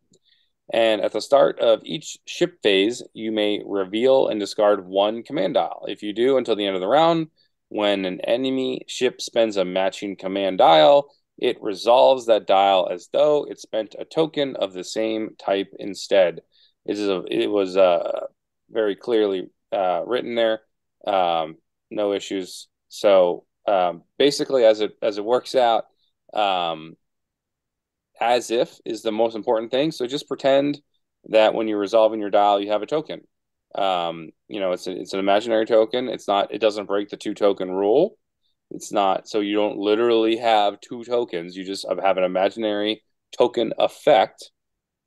And at the start of each ship phase, you may reveal and discard one command dial. If you do, until the end of the round, when an enemy ship spends a matching command dial, it resolves that dial as though it spent a token of the same type instead. It was very clearly written there. No issues. So basically, as it works out, as if is the most important thing. So just pretend that when you're resolving your dial, you have a token. It's an imaginary token. It doesn't break the two token rule. It's not, so you don't literally have two tokens. You just have an imaginary token effect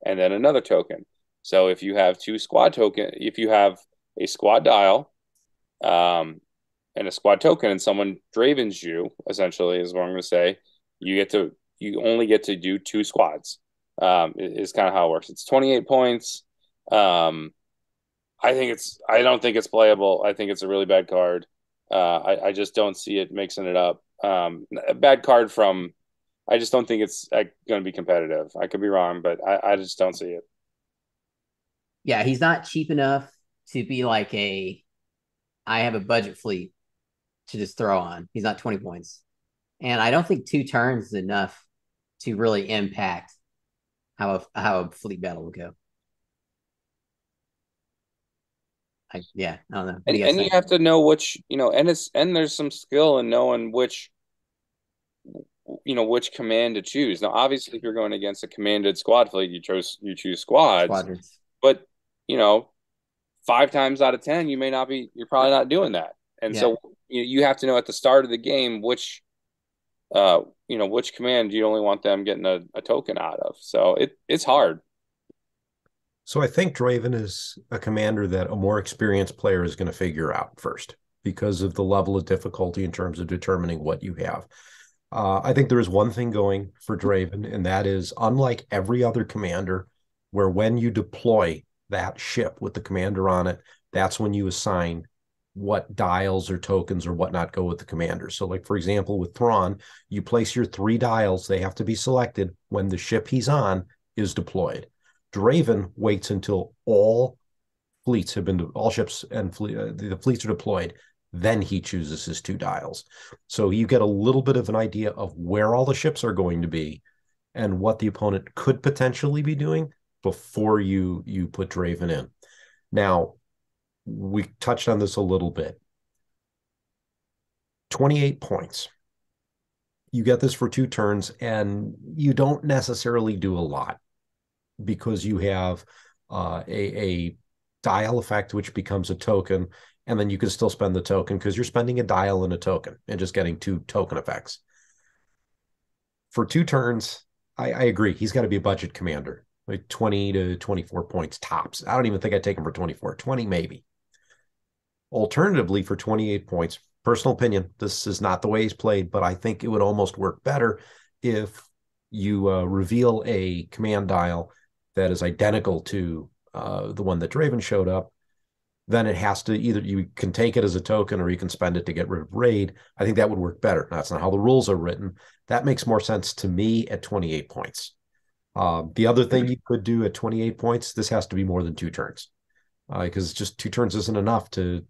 and then another token. So if you have if you have a squad dial and a squad token and someone Dravens you, essentially is what I'm going to say, you only get to do two squads is kind of how it works. It's 28 points. I don't think it's playable. I think it's a really bad card. I just don't see it mixing it up. A bad card from, I just don't think it's going to be competitive. I could be wrong, but I just don't see it. Yeah, he's not cheap enough to be like I have a budget fleet to just throw on. He's not 20 points. And I don't think two turns is enough to really impact how a fleet battle will go. I don't know. And you have to know which, and there's some skill in knowing which command to choose. Now, obviously, if you're going against a commanded squad fleet, you choose squadrons. But 5 times out of 10, you may not be. You're probably not doing that. And so you have to know at the start of the game which command you only want them getting a token out of. So it's hard. So I think Draven is a commander that a more experienced player is going to figure out first because of the level of difficulty in terms of determining what you have. I think there is one thing going for Draven, and that is, unlike every other commander, where when you deploy that ship with the commander on it, that's when you assign what dials or tokens or whatnot go with the commander. So like, for example, with Thrawn, you place your 3 dials. They have to be selected when the ship he's on is deployed. Draven waits until all ships and the fleets are deployed. Then he chooses his 2 dials. So you get a little bit of an idea of where all the ships are going to be and what the opponent could potentially be doing before you put Draven in. Now, we touched on this a little bit. 28 points. You get this for 2 turns, and you don't necessarily do a lot, because you have a dial effect, which becomes a token, and then you can still spend the token because you're spending a dial and a token and just getting 2 token effects. For 2 turns, I agree. He's got to be a budget commander, like 20 to 24 points tops. I don't even think I'd take him for 24, 20 maybe. Alternatively, for 28 points, personal opinion, this is not the way he's played, but I think it would almost work better if you reveal a command dial that is identical to the one that Draven showed up. Then it has to, either you can take it as a token or you can spend it to get rid of raid. I think that would work better. That's not how the rules are written. That makes more sense to me at 28 points. The other thing you could do at 28 points, this has to be more than 2 turns. because just 2 turns isn't enough to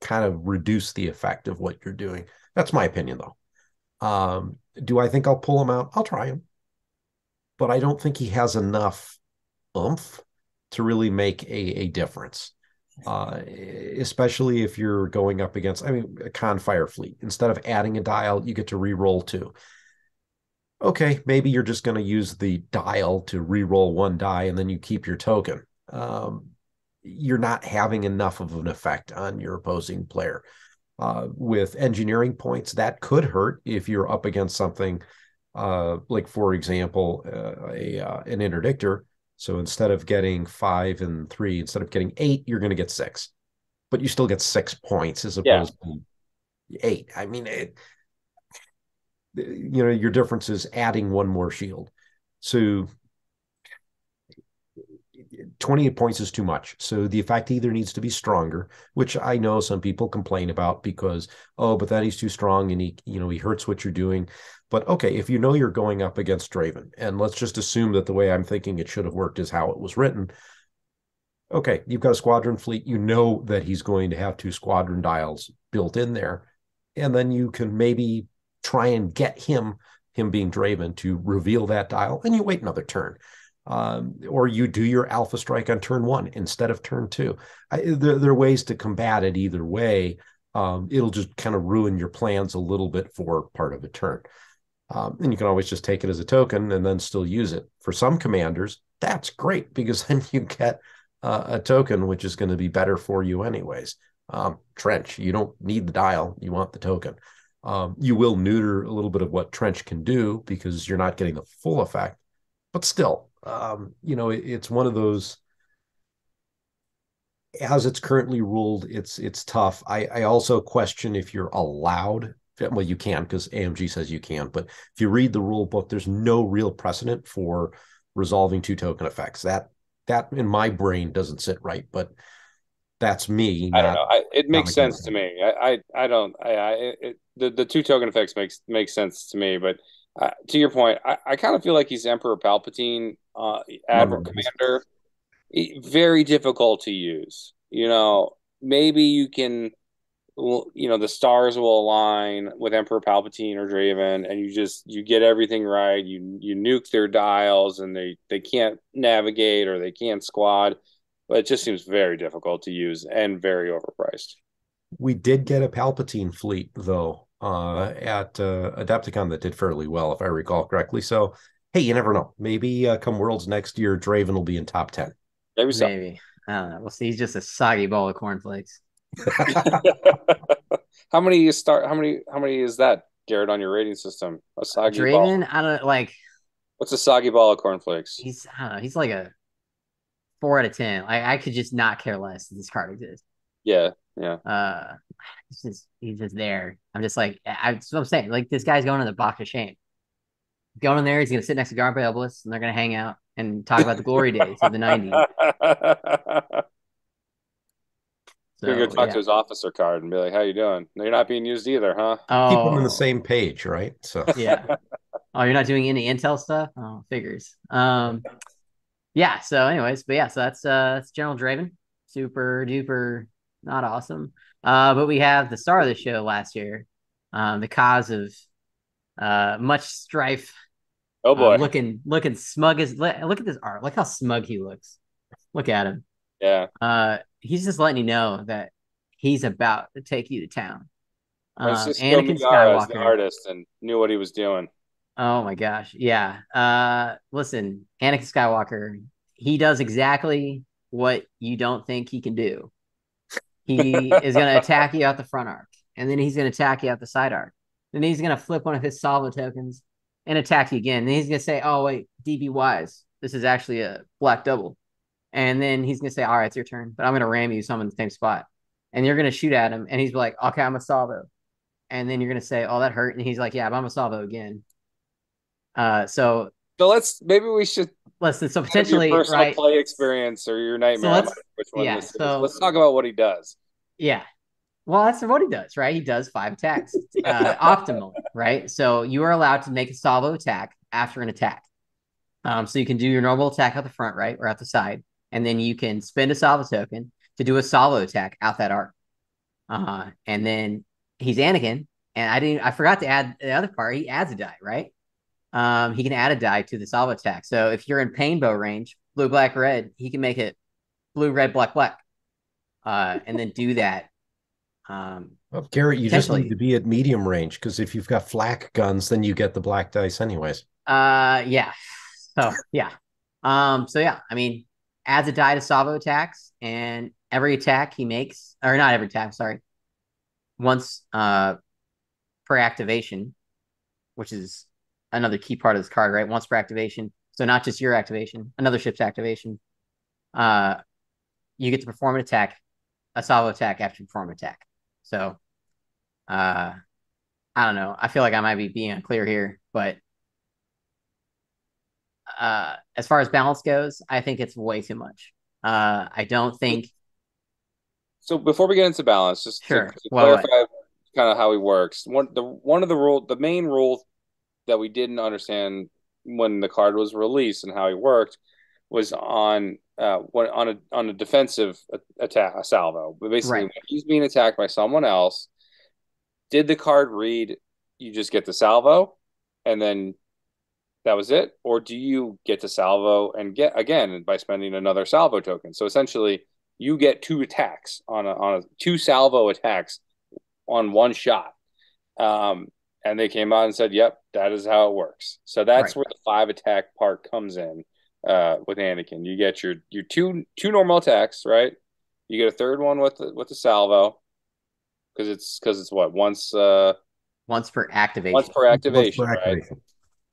kind of reduce the effect of what you're doing. That's my opinion, though. Do I think I'll pull him out? I'll try him. But I don't think he has enough oomph to really make a difference, especially if you're going up against, I mean, a Confire fleet. Instead of adding a dial, you get to re-roll 2. Okay, maybe you're just going to use the dial to re-roll 1 die, and then you keep your token. You're not having enough of an effect on your opposing player. With engineering points, that could hurt if you're up against something like, for example, an interdictor. So instead of getting 5 and 3, instead of getting 8, you're going to get 6. But you still get 6 points as opposed to 8. I mean, you know, your difference is adding 1 more shield. So 28 points is too much. So the effect either needs to be stronger, which I know some people complain about because, oh, but then he's too strong and he, you know, he hurts what you're doing. But okay, if you know you're going up against Draven, and let's just assume that the way I'm thinking it should have worked is how it was written. Okay, you've got a squadron fleet. You know that he's going to have 2 squadron dials built in there. And then you can maybe try and get him being Draven, to reveal that dial, and you wait another turn. Or you do your alpha strike on turn 1 instead of turn 2. There are ways to combat it either way. It'll just kind of ruin your plans a little bit for part of a turn. And you can always just take it as a token and then still use it. For some commanders, that's great, because then you get a token, which is going to be better for you anyways. Trench, you don't need the dial. You want the token. You will neuter a little bit of what Trench can do because you're not getting the full effect. But still, you know, it's one of those, as it's currently ruled, it's tough. I also question if you're allowed, well, you can, because AMG says you can, but if you read the rule book, there's no real precedent for resolving 2 token effects. That in my brain doesn't sit right, but that's me. I don't know. It makes sense to me. The 2 token effects makes sense to me, but to your point, I kind of feel like he's Emperor Palpatine, Admiral Commander. Very difficult to use. You know, maybe you can, you know, the stars will align with Emperor Palpatine or Draven, and you get everything right. You nuke their dials, and they can't navigate or they can't squad. But it just seems very difficult to use and very overpriced. We did get a Palpatine fleet, though. At Adepticon that did fairly well, if I recall correctly. So, hey, you never know. Maybe come Worlds next year, Draven will be in top 10. Maybe. I don't know. We'll see. He's just a soggy ball of cornflakes. How many is that, Garrett, on your rating system? A soggy Draven, ball? I don't know, like. What's a soggy ball of cornflakes? I don't know. He's like a 4 out of 10. I could just not care less that this card exists. Yeah. He's just there. I'm just like, that's what I'm saying. Like, this guy's going in the box of shame. Going in there, he's going to sit next to Garth Ellis, and they're going to hang out and talk about the glory days of the 90s. So, you're going to talk to his officer card and be like, how you doing? No, you're not being used either, huh? Oh, keep them on the same page, right? So yeah. Oh, you're not doing any intel stuff? Oh, figures. Yeah, so anyways, but yeah, so that's General Draven. Super duper not awesome. But we have the star of the show last year, the cause of much strife. Oh boy, looking smug as look at this art. Look how smug he looks. Look at him. Yeah. He's just letting you know that he's about to take you to town. Anakin Skywalker, the artist, and knew what he was doing. Oh my gosh, yeah. Listen, Anakin Skywalker, he does exactly what you don't think he can do. He is going to attack you out the front arc, and then he's going to attack you out the side arc. Then he's going to flip one of his salvo tokens and attack you again. Then he's going to say, oh, wait, DB wise, this is actually a black double. And then he's going to say, all right, it's your turn, but I'm going to ram you some in the same spot. And you're going to shoot at him, and he's like, okay, I'm a salvo. And then you're going to say, oh, that hurt. And he's like, yeah, but I'm a salvo again. So let's, maybe we should listen. So potentially, your personal play experience or your nightmare. So which one? Yeah. So let's talk about what he does. Yeah. Well, that's what he does, right? He does 5 attacks optimally, right? So you are allowed to make a salvo attack after an attack. So you can do your normal attack out the front, right, or out the side, and then you can spend a Sava token to do a solo attack out that arc. And then he's Anakin, and I forgot to add the other part. He adds a die, right? He can add a die to the solo attack. So if you're in pain bow range, blue, black, red, he can make it blue, red, black, black, and then do that. Well, Garrett, you just need to be at medium range, because if you've got flak guns, then you get the black dice anyways. Yeah. So yeah. So yeah, I mean, adds a die to salvo attacks, and every attack he makes, or not every attack, sorry, once per activation, which is another key part of this card, right? Once per activation, so not just your activation, another ship's activation. You get to perform an attack, a salvo attack after you perform an attack. So, I don't know. I feel like I might be being unclear here, but as far as balance goes, I think it's way too much. I don't think. So before we get into balance, just to clarify kind of how he works. The main rule that we didn't understand when the card was released and how he worked was on a defensive attack, a salvo. But basically, when he's being attacked by someone else, did the card read, you just get the salvo, and then that was it? Or do you get to salvo and get, again, by spending another salvo token? So essentially, you get two attacks on a two salvo attacks on one shot. And they came out and said, yep, that is how it works. So that's where the 5 attack part comes in with Anakin. You get your two normal attacks, right? You get a third one with the salvo, because it's what? Once per activation. Once per activation. Right?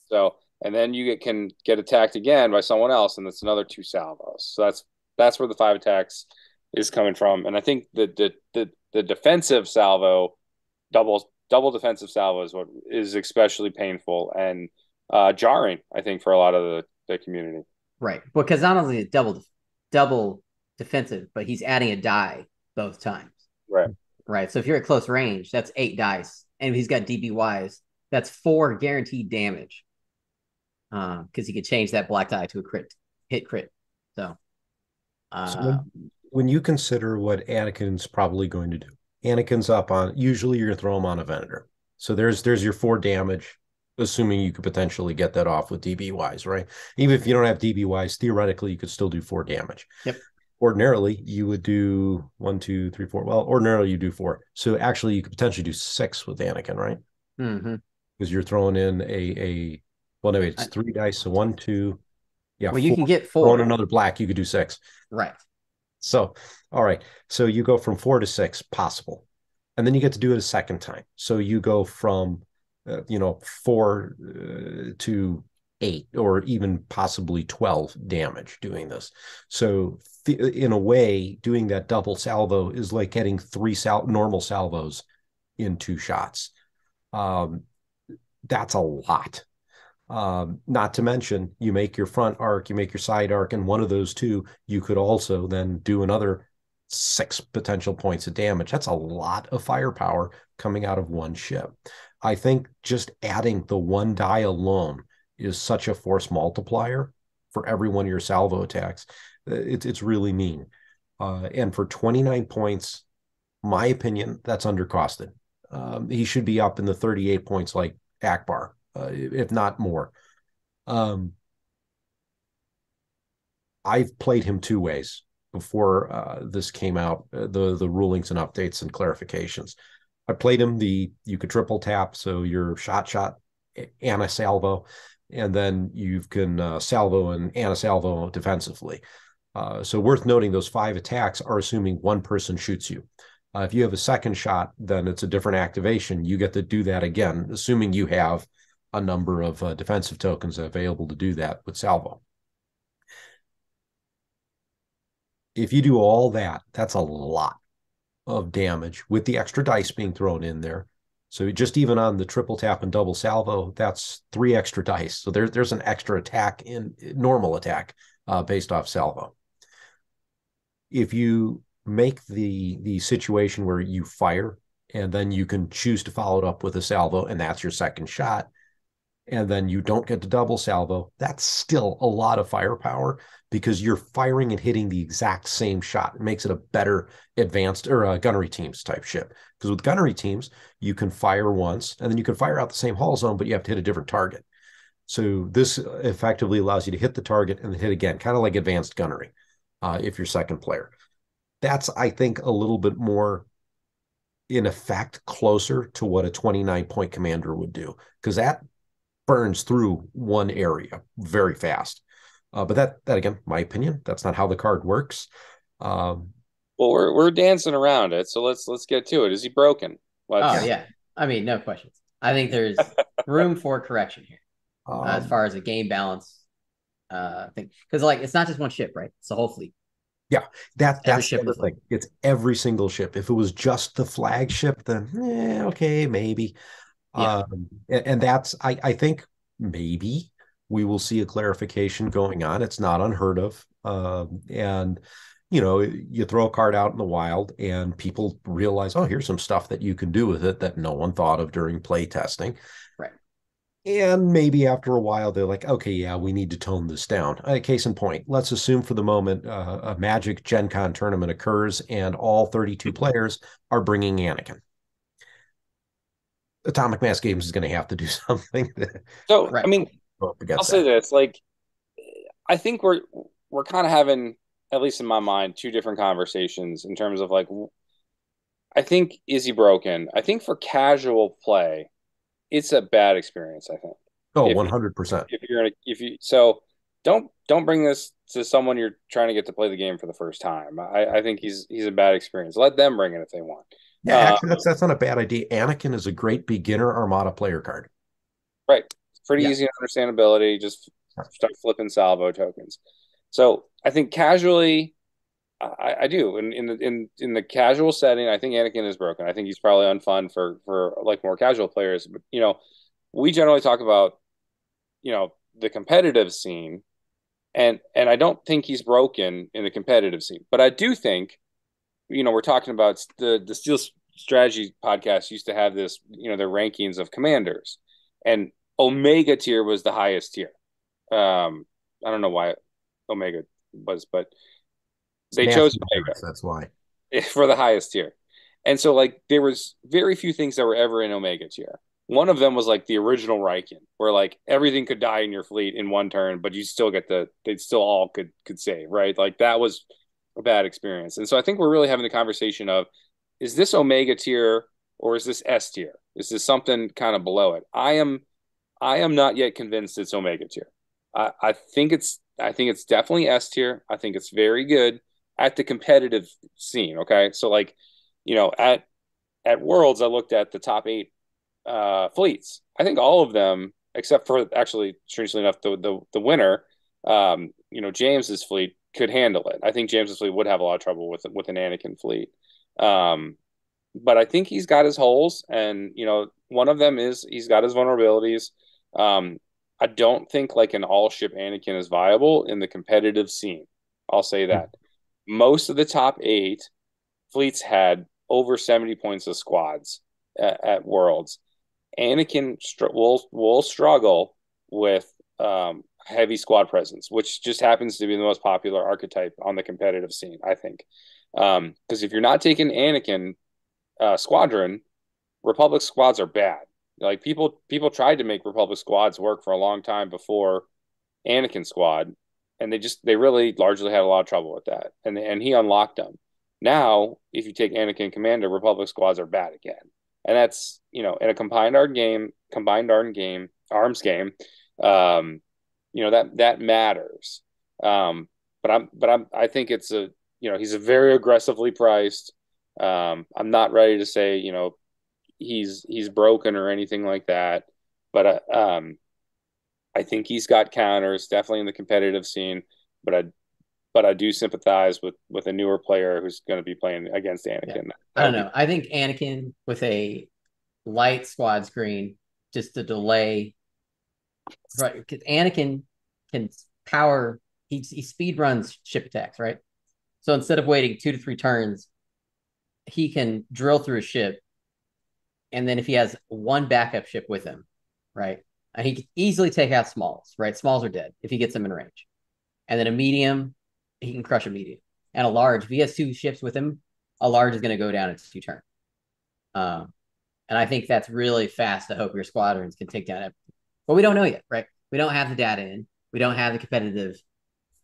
So, and then you can get attacked again by someone else, and that's another 2 salvos. So that's where the 5 attacks is coming from. And I think the defensive salvo, double defensive salvo, is what is especially painful and jarring, I think, for a lot of the community. Right, because not only is it double defensive, but he's adding a die both times. Right. So if you're at close range, that's 8 dice, and if he's got DBYs, that's 4 guaranteed damage. Because he could change that black die to a crit. So, when you consider what Anakin's probably going to do, Anakin's up on, usually you're going to throw him on a Venator. So there's your 4 damage, assuming you could potentially get that off with DBYs, right? Even if you don't have DBYs, theoretically, you could still do 4 damage. Yep. Ordinarily, you would do 1, 2, 3, 4. Well, ordinarily, you do 4. So actually, you could potentially do 6 with Anakin, right? Mm-hmm. Because you're throwing in a well, no, it's 3 dice. So 1, 2. Yeah. Well, 4. You can get 4. Throw in another black, you could do 6. Right. So, all right. So you go from 4 to 6 possible. And then you get to do it a second time. So you go from, 4 to 8 or even possibly 12 damage doing this. So in a way, doing that double salvo is like getting 3 normal salvos in 2 shots. That's a lot. Not to mention, you make your front arc, you make your side arc, and one of those 2, you could also then do another 6 potential points of damage. That's a lot of firepower coming out of one ship. I think just adding the 1 die alone is such a force multiplier for every one of your salvo attacks. It's really mean. And for 29 points, my opinion, that's undercosted. He should be up in the 38 points like Akbar. If not more. I've played him 2 ways before this came out, the rulings and updates and clarifications. I played him you could triple tap, so you're shot, and a salvo, and then you can salvo and a salvo defensively. So worth noting, those 5 attacks are assuming one person shoots you. If you have a second shot, then it's a different activation. You get to do that again, assuming you have a number of defensive tokens available to do that with salvo. If you do all that, that's a lot of damage with the extra dice being thrown in there. So just even on the triple tap and double salvo, that's 3 extra dice. So there's an extra attack in normal attack based off salvo. If you make the situation where you fire and then you can choose to follow it up with a salvo, and that's your second shot, and then you don't get to double salvo, that's still a lot of firepower because you're firing and hitting the exact same shot. It makes it a better advanced or gunnery teams type ship. Because with gunnery teams, you can fire once and then you can fire out the same hull zone, but you have to hit a different target. So this effectively allows you to hit the target and then hit again, kind of like advanced gunnery if you're second player. That's, I think, a little bit more in effect closer to what a 29-point commander would do, because that burns through one area very fast. But that again, my opinion, that's not how the card works. Well, we're dancing around it, so let's get to it. Is he broken? Oh yeah, I mean, no questions. I think there's room for correction here as far as a game balance thing, because like it's not just one ship, right? It's the whole fleet. Yeah, that's the other thing. It's every single ship. If it was just the flagship, then okay, maybe. Yeah. And that's I think maybe we will see a clarification going on. It's not unheard of. And, you know, you throw a card out in the wild and people realize, oh, here's some stuff that you can do with it that no one thought of during play testing. Right. And maybe after a while, they're like, okay, yeah, we need to tone this down. Case in point, let's assume for the moment a Magic Gen Con tournament occurs and all 32 players are bringing Anakin. Atomic Mass Games is going to have to do something. So, right. I mean, I'll say this, like, I think we're kind of having, at least in my mind, two different conversations in terms of, like, I think, is he broken? I think for casual play, it's a bad experience, I think. Oh, 100%. So don't bring this to someone you're trying to get to play the game for the first time. I think he's a bad experience. Let them bring it if they want. Yeah, actually, that's not a bad idea. Anakin is a great beginner Armada player card. Right. Pretty easy in understandability, just start flipping salvo tokens. So I think casually, I do. In the casual setting, I think Anakin is broken. I think he's probably unfun for like more casual players. But, you know, we generally talk about, you know, the competitive scene, and I don't think he's broken in the competitive scene. But I do think, you know, we're talking about the Steel Strategy podcast used to have this, you know, their rankings of commanders. And Omega tier was the highest tier. I don't know why Omega was, but they chose Omega. That's why. For the highest tier. And so, like, there was very few things that were ever in Omega tier. One of them was, like, the original Riken, where, like, everything could die in your fleet in one turn, but you still get they still all could save, right? Like, that was a bad experience. And so I think we're really having the conversation of, is this Omega tier or is this S tier? Is this something kind of below it? I am not yet convinced it's Omega tier. I think it's definitely S tier. I think it's very good at the competitive scene. Okay. So, like, you know, at Worlds, I looked at the top 8 fleets. I think all of them, except for, actually, strangely enough, the winner, you know, James's fleet could handle it. I think James's fleet would have a lot of trouble with an Anakin fleet. But I think he's got his holes, and, you know, one of them is he's got his vulnerabilities. I don't think, like, an all-ship Anakin is viable in the competitive scene. I'll say that. Most of the top 8 fleets had over 70 points of squads at Worlds. Anakin will struggle with heavy squad presence, which just happens to be the most popular archetype on the competitive scene, I think. Because if you're not taking Anakin squadron, Republic squads are bad. Like, people tried to make Republic squads work for a long time before Anakin squad, and they really largely had a lot of trouble with that. And he unlocked them. Now, if you take Anakin commander, Republic squads are bad again. And that's, you know, in a combined arms game, you know, that matters. I think it's a, you know, he's a very aggressively priced. I'm not ready to say, you know, he's broken or anything like that, but I think he's got counters, definitely in the competitive scene, but I do sympathize with a newer player who's going to be playing against Anakin. Yeah. I don't know. I think Anakin with a light squad screen, just to delay, right? Because Anakin can power, he speed runs ship attacks, right? So instead of waiting 2 to 3 turns, he can drill through a ship. And then if he has one backup ship with him, right, and he can easily take out Smalls, right? Smalls are dead if he gets them in range. and then a medium, he can crush a medium. And a large, if he has two ships with him, a large is going to go down its two turn. And I think that's really fast to hope your squadrons can take down everything. But we don't know yet, right? We don't have the data in. We don't have the competitive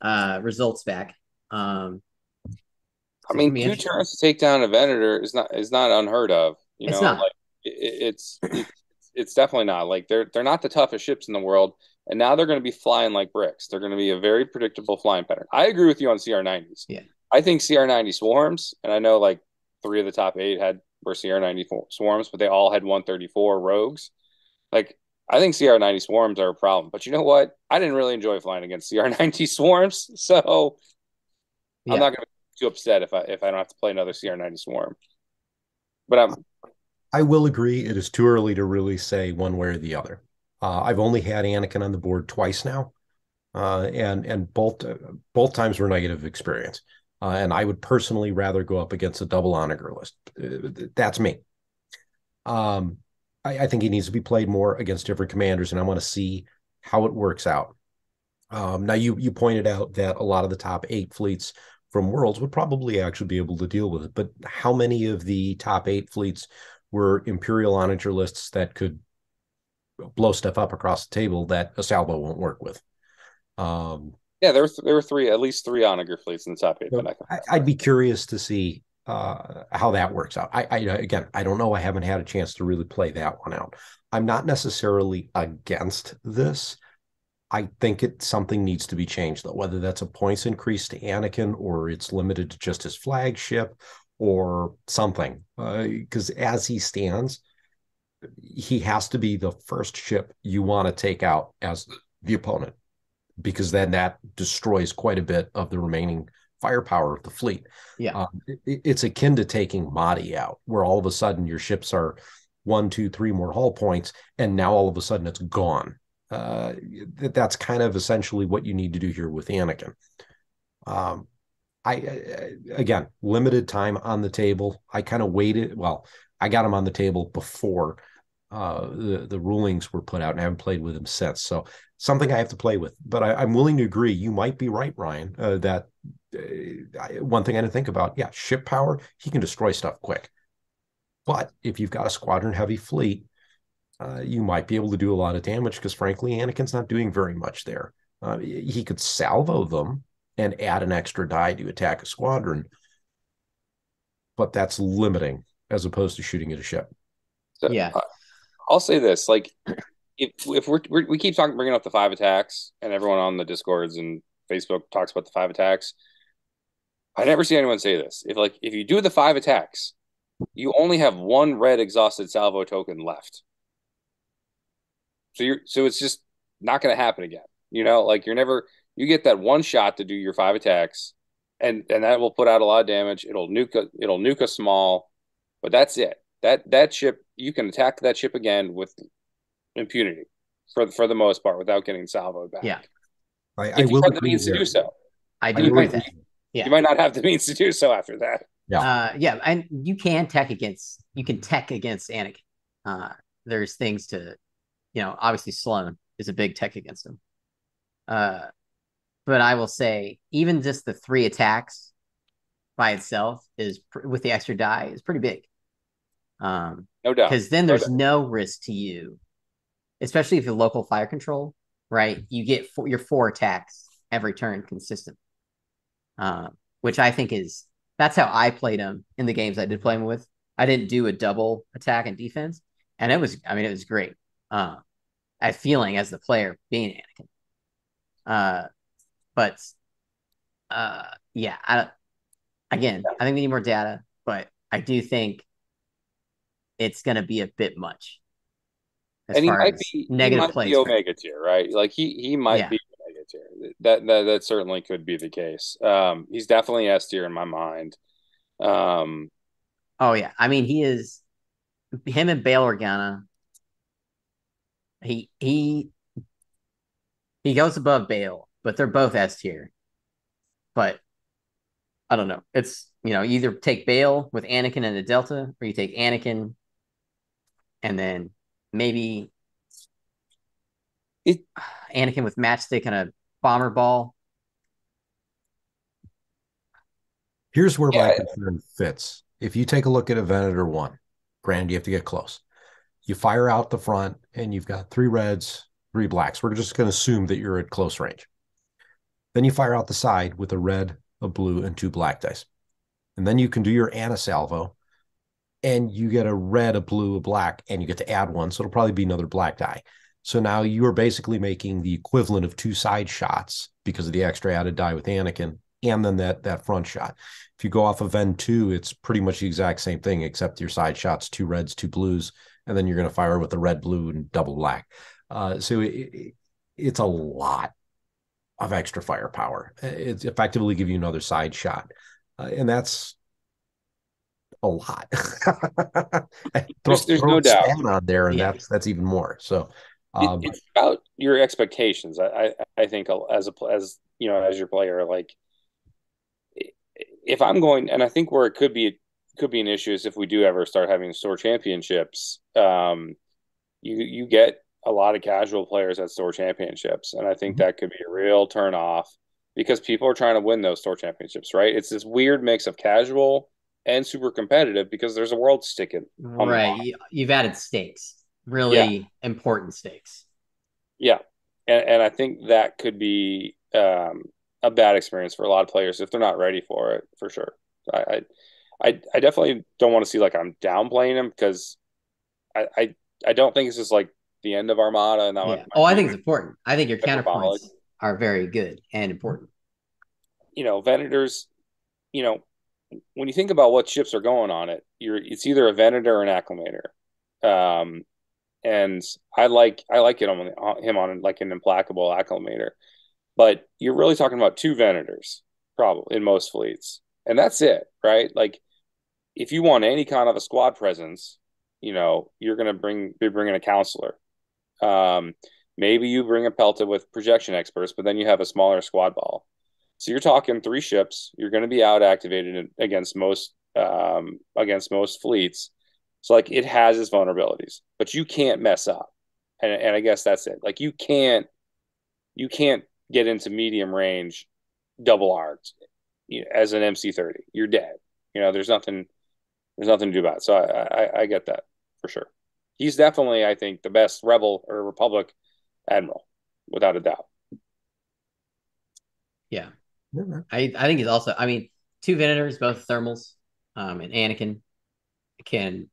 results back. I mean, two turns to take down a Venator is not unheard of. You know, it's not. Like, it's definitely not. Like they're not the toughest ships in the world, and now they're going to be flying like bricks. They're going to be a very predictable flying pattern. I agree with you on CR90s. Yeah, I think CR90 swarms, and I know like 3 of the top 8 were CR90 swarms, but they all had 134 rogues. Like I think CR90 swarms are a problem. But you know what? I didn't really enjoy flying against CR90 swarms, so yeah. I'm not going to be too upset if I don't have to play another CR90 swarm. But I will agree. It is too early to really say one way or the other. I've only had Anakin on the board twice now, and both times were negative experience. And I would personally rather go up against a double onager list. That's me. I think he needs to be played more against different commanders, and I want to see how it works out. Now, you pointed out that a lot of the top 8 fleets from Worlds would probably actually be able to deal with it, but how many of the top 8 fleets were Imperial onager lists that could blow stuff up across the table that a salvo won't work with? Yeah, there were at least three onager fleets in the top 8. So that I'd be curious to see how that works out. I don't know. I haven't had a chance to really play that one out. I'm not necessarily against this. I think something needs to be changed, though, whether that's a points increase to Anakin or it's limited to just his flagship or something, because as he stands, he has to be the first ship you want to take out as the opponent, because then that destroys quite a bit of the remaining firepower of the fleet. Yeah, it's akin to taking Mahdi out, where all of a sudden your ships are 1, 2, 3 more hull points, and now all of a sudden it's gone. That's kind of essentially what you need to do here with Anakin. Again, limited time on the table. I kind of waited. Well, I got him on the table before the rulings were put out, and I haven't played with him since. So something I have to play with, but I'm willing to agree. You might be right, Ryan, that one thing I didn't think about. Yeah, ship power, he can destroy stuff quick. But if you've got a squadron heavy fleet, you might be able to do a lot of damage, because frankly, Anakin's not doing very much there. He could salvo them and add an extra die to attack a squadron, but that's limiting as opposed to shooting at a ship. So, yeah, I'll say this: like, if we keep talking, bringing up the 5 attacks, and everyone on the Discords and Facebook talks about the 5 attacks. I never see anyone say this. If you do the 5 attacks, you only have 1 red exhausted salvo token left. So it's just not going to happen again. You know, like you get that one shot to do your 5 attacks, and that will put out a lot of damage. It'll nuke a small, but that's it. That ship, you can attack that ship again with impunity for the most part without getting salvoed back. Yeah. I will have the means to do so. I do agree with that. Yeah. You might not have the means to do so after that. Yeah. Yeah, and you can tech against Anakin. There's things to, you know, obviously Sloan is a big tech against him. But I will say, even just the 3 attacks by itself with the extra die is pretty big. No doubt. Because then there's no risk to you, especially if you're local fire control. Right, you get your 4 attacks every turn consistent, which I think that's how I played them in the games I did play them with. I didn't do a double attack and defense, and it was great. I feeling as the player being Anakin, but yeah, I think we need more data, but I do think it's going to be a bit much. And he might be Omega tier, right? Like he might be Omega tier. That certainly could be the case. He's definitely S tier in my mind. Oh yeah, I mean he is. Him and Bail Organa. He goes above Bail, but they're both S tier. But I don't know. It's, you know, you either take Bail with Anakin and the Delta, or you take Anakin, and then. Maybe Anakin with matchstick and a bomber ball, Here's where my concern fits. If you take a look at a Venator 1, granted, you have to get close. You fire out the front, and you've got 3 reds, 3 blacks. We're just going to assume that you're at close range. Then you fire out the side with a red, a blue, and 2 black dice. And then you can do your anti-salvo, and you get a red, a blue, a black, and you get to add one, so it'll probably be another black die. So now you are basically making the equivalent of 2 side shots because of the extra added die with Anakin, and then that front shot. If you go off of Ven 2, it's pretty much the exact same thing, except your side shot's 2 reds, 2 blues, and then you're going to fire with the red, blue, and double black. So it's a lot of extra firepower. It's effectively give you another side shot, and that's a lot. There's no doubt on there, and that's even more. So. It's about your expectations. I think as your player, like if I'm going, and I think where it could be an issue is if we do ever start having store championships, you get a lot of casual players at store championships. And I think that could be a real turn off because people are trying to win those store championships, right? It's this weird mix of casual and super competitive because there's a world sticking. Right. You've added stakes. Important stakes. Yeah. And I think that could be a bad experience for a lot of players if they're not ready for it, for sure. I definitely don't want to see like I'm downplaying them because I don't think it's just like the end of Armada. And I think it's important. I think your counterpoints are very good and important. You know, Venators, you know, when you think about what ships are going on it, it's either a Venator or an Acclimator. And I like it on him on like an implacable Acclimator, but you're really talking about 2 Venators probably in most fleets, and that's it, right? Like if you want any kind of a squad presence, you know you're gonna be bringing a counselor. Maybe you bring a pelta with projection experts, but then you have a smaller squad ball. So you're talking 3 ships. You're going to be out activated against most fleets. So like it has its vulnerabilities, but you can't mess up. And I guess that's it. Like you can't get into medium range double armed as an MC30. You're dead. You know, there's nothing to do about it. So I get that for sure. He's definitely, I think, the best Rebel or Republic admiral, without a doubt. Yeah. I think he's also, I mean, 2 Venators, both thermals, and Anakin can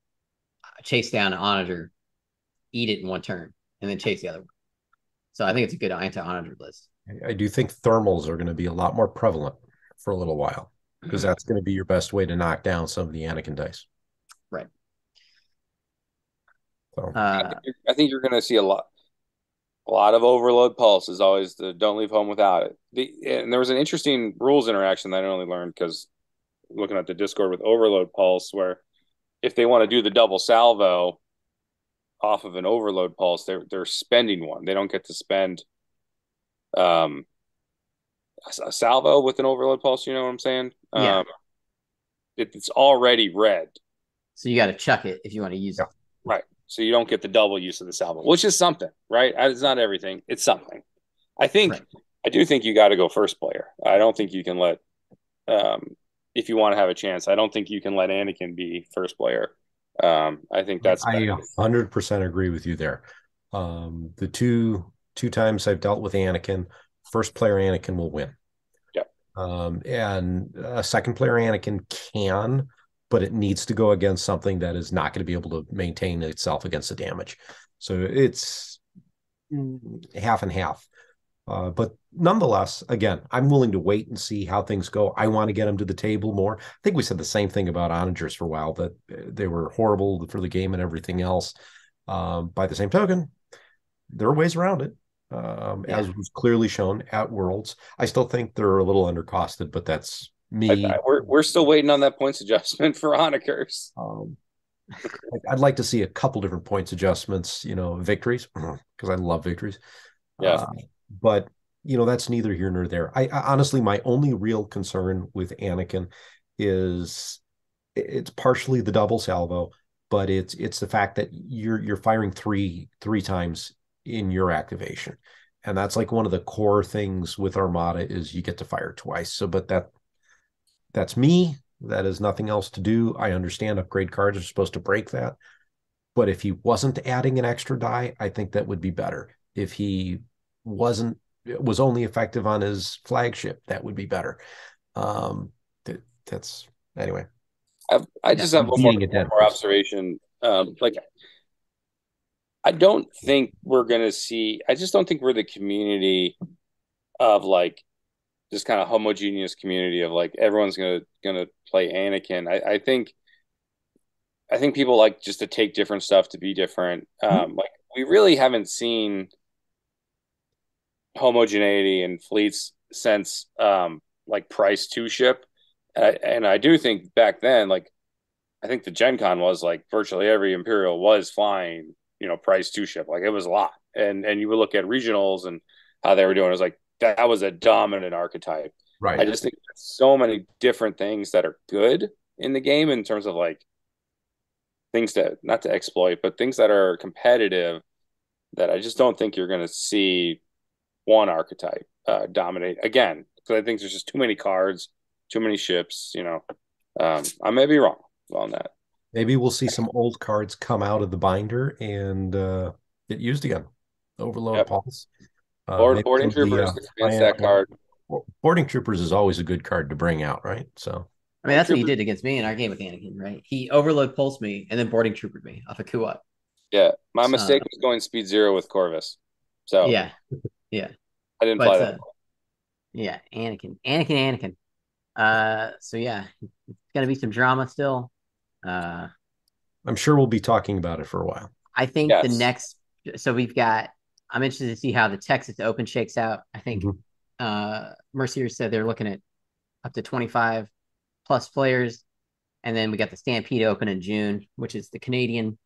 chase down an Onager, eat it in 1 turn, and then chase the other one. So I think it's a good anti-Onager list. I do think thermals are going to be a lot more prevalent for a little while because that's going to be your best way to knock down some of the Anakin dice. Right. So. I think you're going to see a lot of overload pulse is always the don't leave home without it. And there was an interesting rules interaction that I only learned because looking at the Discord with overload pulse where if they want to do the double salvo off of an overload pulse, they're spending one. They don't get to spend a salvo with an overload pulse. You know what I'm saying? Yeah. It's already red. So you got to chuck it if you want to use it. Right. So you don't get the double use of the salvo, which is something, right? It's not everything. It's something. I think, right. I do think you got to go first player. I don't think you can let, if you want to have a chance, I don't think you can let Anakin be first player. I think that's... I 100% agree with you there. The two times I've dealt with Anakin, first player Anakin will win. Yep. And a second player Anakin can, but it needs to go against something that is not going to be able to maintain itself against the damage. So it's half and half. But nonetheless, again, I'm willing to wait and see how things go. I want to get them to the table more. I think we said the same thing about Onagers for a while, that they were horrible for the game and everything else. By the same token, there are ways around it, as was clearly shown at Worlds. I still think they're a little undercosted, but that's me. We're still waiting on that points adjustment for Onagers. I'd like to see a couple different points adjustments, victories, because I love victories. Yeah. But, that's neither here nor there. I honestly, my only real concern with Anakin is it's partially the double salvo, but it's the fact that you're firing three times in your activation. And that's like one of the core things with Armada is you get to fire twice. So, but that's me. That is nothing else to do. I understand upgrade cards are supposed to break that. But if he wasn't adding an extra die, I think that would be better. If he wasn't, was only effective on his flagship, that would be better. That's anyway. I just have one more observation. I don't think we're going to see, I just don't think we're the community of like this kind of homogeneous community of like, everyone's going to play Anakin. I think people like just to take different stuff to be different. Like we really haven't seen homogeneity in fleets since like Price 2 ship. And I do think back then, like, I think the Gen Con was like virtually every Imperial was flying, you know, Price 2 ship. Like it was a lot. And you would look at regionals and how they were doing. It was like, that was a dominant archetype. Right. I just think there's so many different things that are good in the game in terms of like things that not to exploit, but things that are competitive that I just don't think you're going to see one archetype dominate again. Because I think there's just too many cards, too many ships, you know. I may be wrong on that. Maybe we'll see some old cards come out of the binder and get used again. Overload Pulse. Boarding Troopers. That card. Boarding Troopers is always a good card to bring out, right? So I mean, that's what he did against me in our game with Anakin, right? He Overload Pulsed me and then Boarding Troopered me off a Kuat. Yeah, my mistake was going Speed 0 with Corvus. So yeah, I didn't play that. Yeah, Anakin. So yeah, it's gonna be some drama still. I'm sure we'll be talking about it for a while. I think the next. So we've got. I'm interested to see how the Texas Open shakes out. I think Mercier said they're looking at up to 25 plus players, and then we got the Stampede Open in June, which is the Canadian.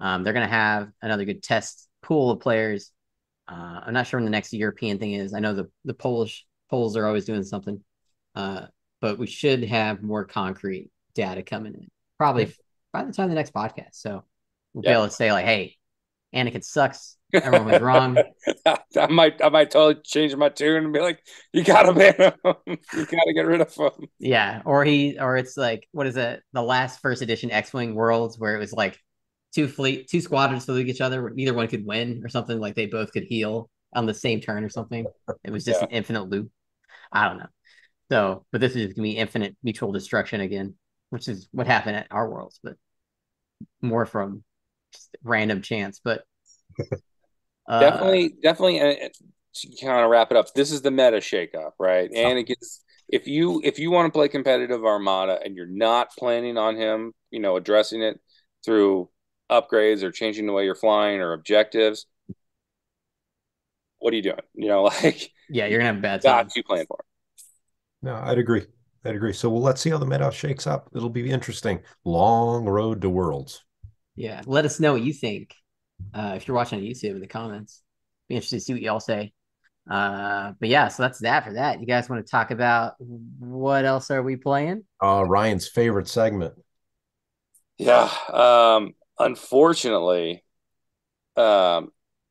They're gonna have another good test pool of players. I'm not sure when the next European thing is. I know the Poles are always doing something. But we should have more concrete data coming in probably by the time the next podcast. So we'll be able to say like, hey, Anakin sucks. Everyone was wrong. I might totally change my tune and be like, you gotta ban him. You gotta get rid of him. Yeah. Or it's like, what is it? The last first edition X-wing Worlds where it was like two squadrons to league each other. Neither one could win or something. Like they both could heal on the same turn or something. It was just an infinite loop. I don't know. So, but this is going to be infinite mutual destruction again, which is what happened at our Worlds, but more from just random chance. But definitely, to kind of wrap it up, this is the meta shakeup, right? And it gets if you want to play competitive Armada and you're not planning on him, you know, addressing it through upgrades or changing the way you're flying or objectives. What are you doing? You know, like you're gonna have a bad time. You playing for it. No, I'd agree. So well, let's see how the meta shakes up. It'll be interesting. Long road to Worlds. Yeah. Let us know what you think. If you're watching on YouTube in the comments, be interested to see what y'all say. But yeah, so that's that for that. You guys want to talk about what else are we playing? Ryan's favorite segment. Yeah. Unfortunately, I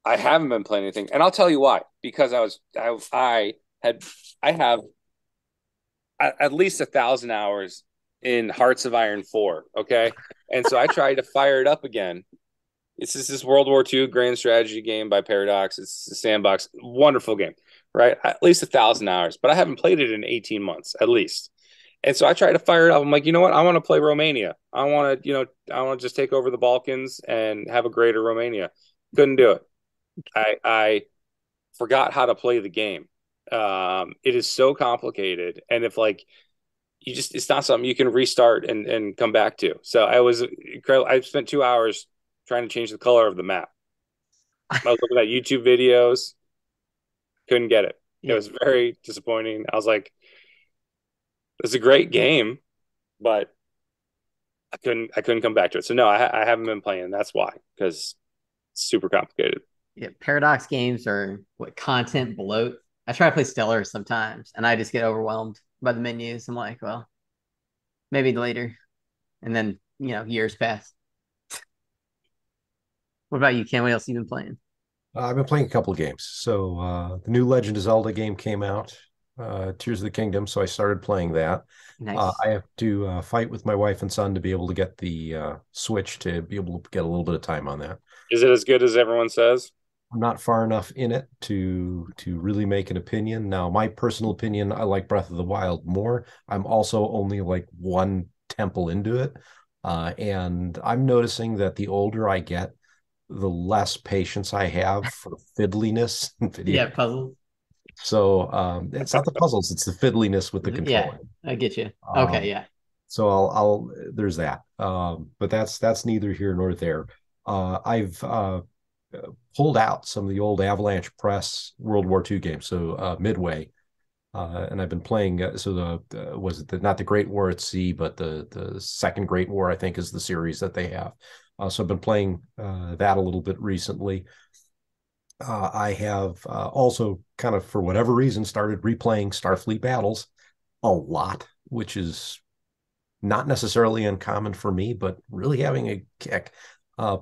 haven't been playing anything, and I'll tell you why. Because I have at least 1,000 hours in Hearts of Iron 4. Okay. And so I tried to fire it up again. It's just this World War II grand strategy game by Paradox. It's a sandbox, wonderful game, right? At least 1,000 hours, but I haven't played it in 18 months at least. And so I tried to fire it up. I'm like, you know what? I want to play Romania. I want to just take over the Balkans and have a greater Romania. Couldn't do it. I forgot how to play the game. It is so complicated, and if like you just, it's not something you can restart and come back to. So I was incredible. I spent 2 hours trying to change the color of the map. I was looking at YouTube videos, couldn't get it. It was very disappointing. I was like, "It's a great game, but I couldn't come back to it." So no, I haven't been playing. That's why, because it's super complicated. Yeah, Paradox games are what, content bloat. I try to play Stellar sometimes, and I just get overwhelmed by the menus. I'm like, well, maybe later. And then, you know, years pass. What about you, Ken? What else have you been playing? I've been playing a couple of games. So the new Legend of Zelda game came out. Tears of the Kingdom, so I started playing that. Nice. I have to fight with my wife and son to be able to get the Switch to be able to get a little bit of time on that. Is it as good as everyone says? I'm not far enough in it to really make an opinion. Now, my personal opinion, I like Breath of the Wild more. I'm also only like one temple into it. And I'm noticing that the older I get, the less patience I have for fiddliness. Yeah, puzzles. So it's not the puzzles, it's the fiddliness with the controller. Yeah, I get you. Okay, yeah. So I'll there's that. But that's neither here nor there. I've pulled out some of the old Avalanche Press World War II games, so Midway, and I've been playing. So the was it the, not the Great War at Sea, but the Second Great War, I think, is the series that they have. So I've been playing that a little bit recently. I have also kind of, for whatever reason, started replaying Starfleet Battles a lot, which is not necessarily uncommon for me, but really having a kick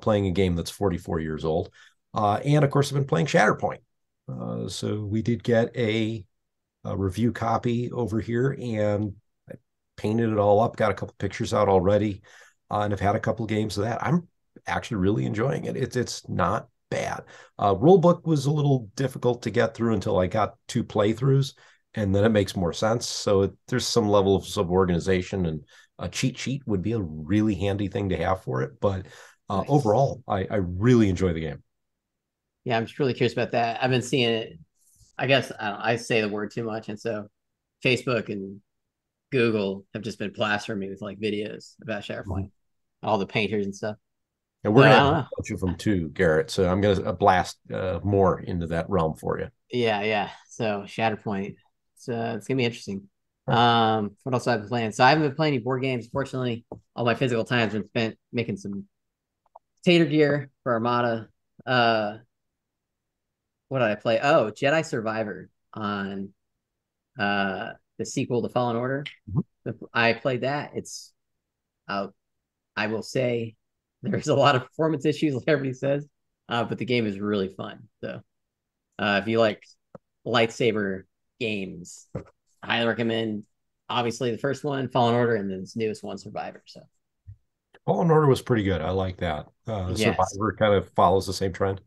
playing a game that's 44 years old. And of course, I've been playing Shatterpoint. So we did get a review copy over here, and I painted it all up, got a couple pictures out already, and I've had a couple games of that. I'm actually really enjoying it. It's not bad. Rulebook was a little difficult to get through until I got two playthroughs, and then it makes more sense. So there's some level of sub-organization, and a cheat sheet would be a really handy thing to have for it. But nice. Overall, I really enjoy the game. Yeah, I'm just really curious about that. I've been seeing it. I guess I say the word too much, and so Facebook and Google have just been plastering me with like videos about SharePoint, all the painters and stuff. And we're going to touch them too, Garrett. So I'm going to blast more into that realm for you. Yeah, yeah. So Shatterpoint. So it's going to be interesting. What else have I been playing? So I haven't been playing any board games. Fortunately, all my physical time has been spent making some tater gear for Armada. What did I play? Oh, Jedi Survivor on the sequel to Fallen Order. Mm-hmm. I played that. It's, I will say, there's a lot of performance issues, like everybody says, but the game is really fun. So if you like lightsaber games, I highly recommend, obviously, the first one, Fallen Order, and then this newest one, Survivor. So Fallen Order was pretty good. I like that. Yes. Survivor kind of follows the same trend.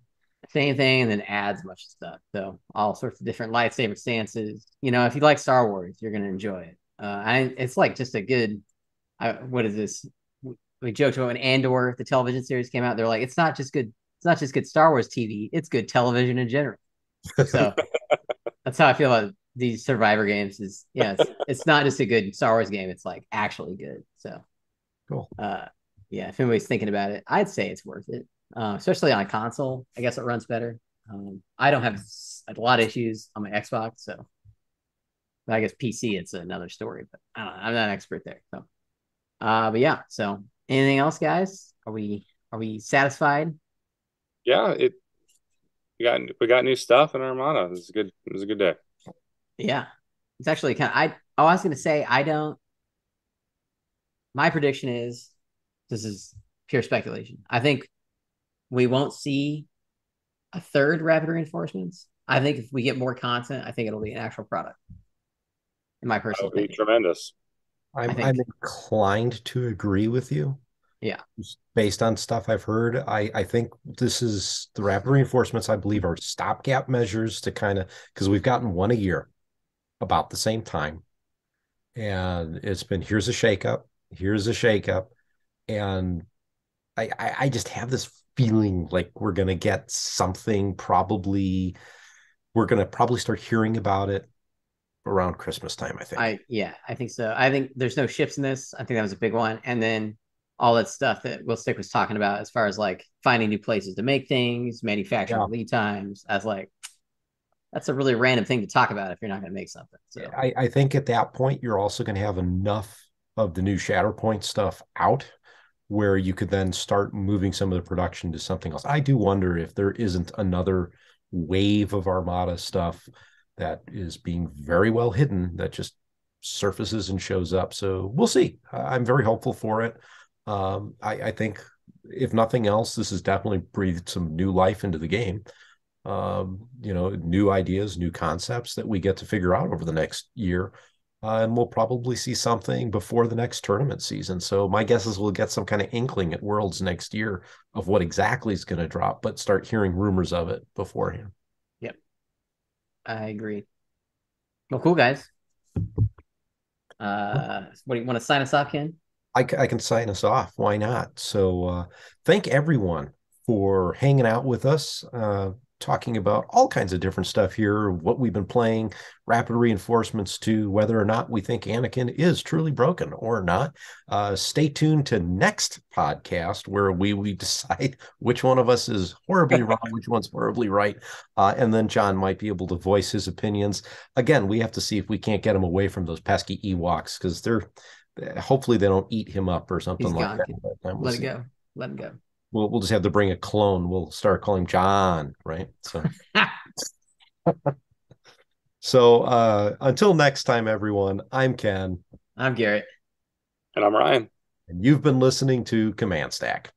Same thing, and then adds much stuff. So all sorts of different lightsaber stances. You know, if you like Star Wars, you're going to enjoy it. It's like just a good, what is this? We joked about when Andor, the television series, came out. They're like, it's not just good Star Wars TV. It's good television in general. So that's how I feel about these Survivor games. Is yeah, it's not just a good Star Wars game. It's like actually good. So cool. Yeah, if anybody's thinking about it, I'd say it's worth it, especially on a console. I guess it runs better. I don't have a lot of issues on my Xbox, so but I guess PC it's another story. But I don't know, I'm not an expert there. So, but yeah, so. Anything else, guys? Are we satisfied? Yeah, we got new stuff in Armada. It was a good day. Yeah, it's actually kind of. I was going to say I don't. My prediction is, this is pure speculation, I think we won't see a third Rapid Reinforcements. I think if we get more content, I think it'll be an actual product. In my personal opinion, tremendous. I'm inclined to agree with you. Yeah. Based on stuff I've heard, I think this is the Rapid Reinforcements, I believe, are stopgap measures to kind of, because we've gotten one a year about the same time. And it's been, here's a shakeup. And I just have this feeling like we're going to get something probably, we're going to probably start hearing about it around Christmas time, I think. I think so. I think there's no ships in this. I think that was a big one. And then all that stuff that Will Stick was talking about as far as like finding new places to make things, manufacturing lead times. I was like, that's a really random thing to talk about if you're not going to make something. So I think at that point, you're also going to have enough of the new Shatterpoint stuff out where you could then start moving some of the production to something else. I do wonder if there isn't another wave of Armada stuff that is being very well hidden that just surfaces and shows up. So we'll see. I'm very hopeful for it. I think if nothing else, this has definitely breathed some new life into the game. new ideas, new concepts that we get to figure out over the next year. And we'll probably see something before the next tournament season. So my guess is we'll get some kind of inkling at Worlds next year of what exactly is going to drop, but start hearing rumors of it beforehand. Yep. I agree. Well, cool, guys. What do you want to sign us off, Ken? I can sign us off. Why not? So thank everyone for hanging out with us. Talking about all kinds of different stuff here, what we've been playing, Rapid Reinforcements to whether or not we think Anakin is truly broken or not. Stay tuned to next podcast where we decide which one of us is horribly wrong, which one's horribly right. And then John might be able to voice his opinions. Again, we have to see if we can't get him away from those pesky Ewoks, because hopefully they don't eat him up or something like that. Let him go. We'll just have to bring a clone. We'll start calling him John, right? So, until next time, everyone, I'm Ken. I'm Garrett. And I'm Ryan. And you've been listening to Command Stack.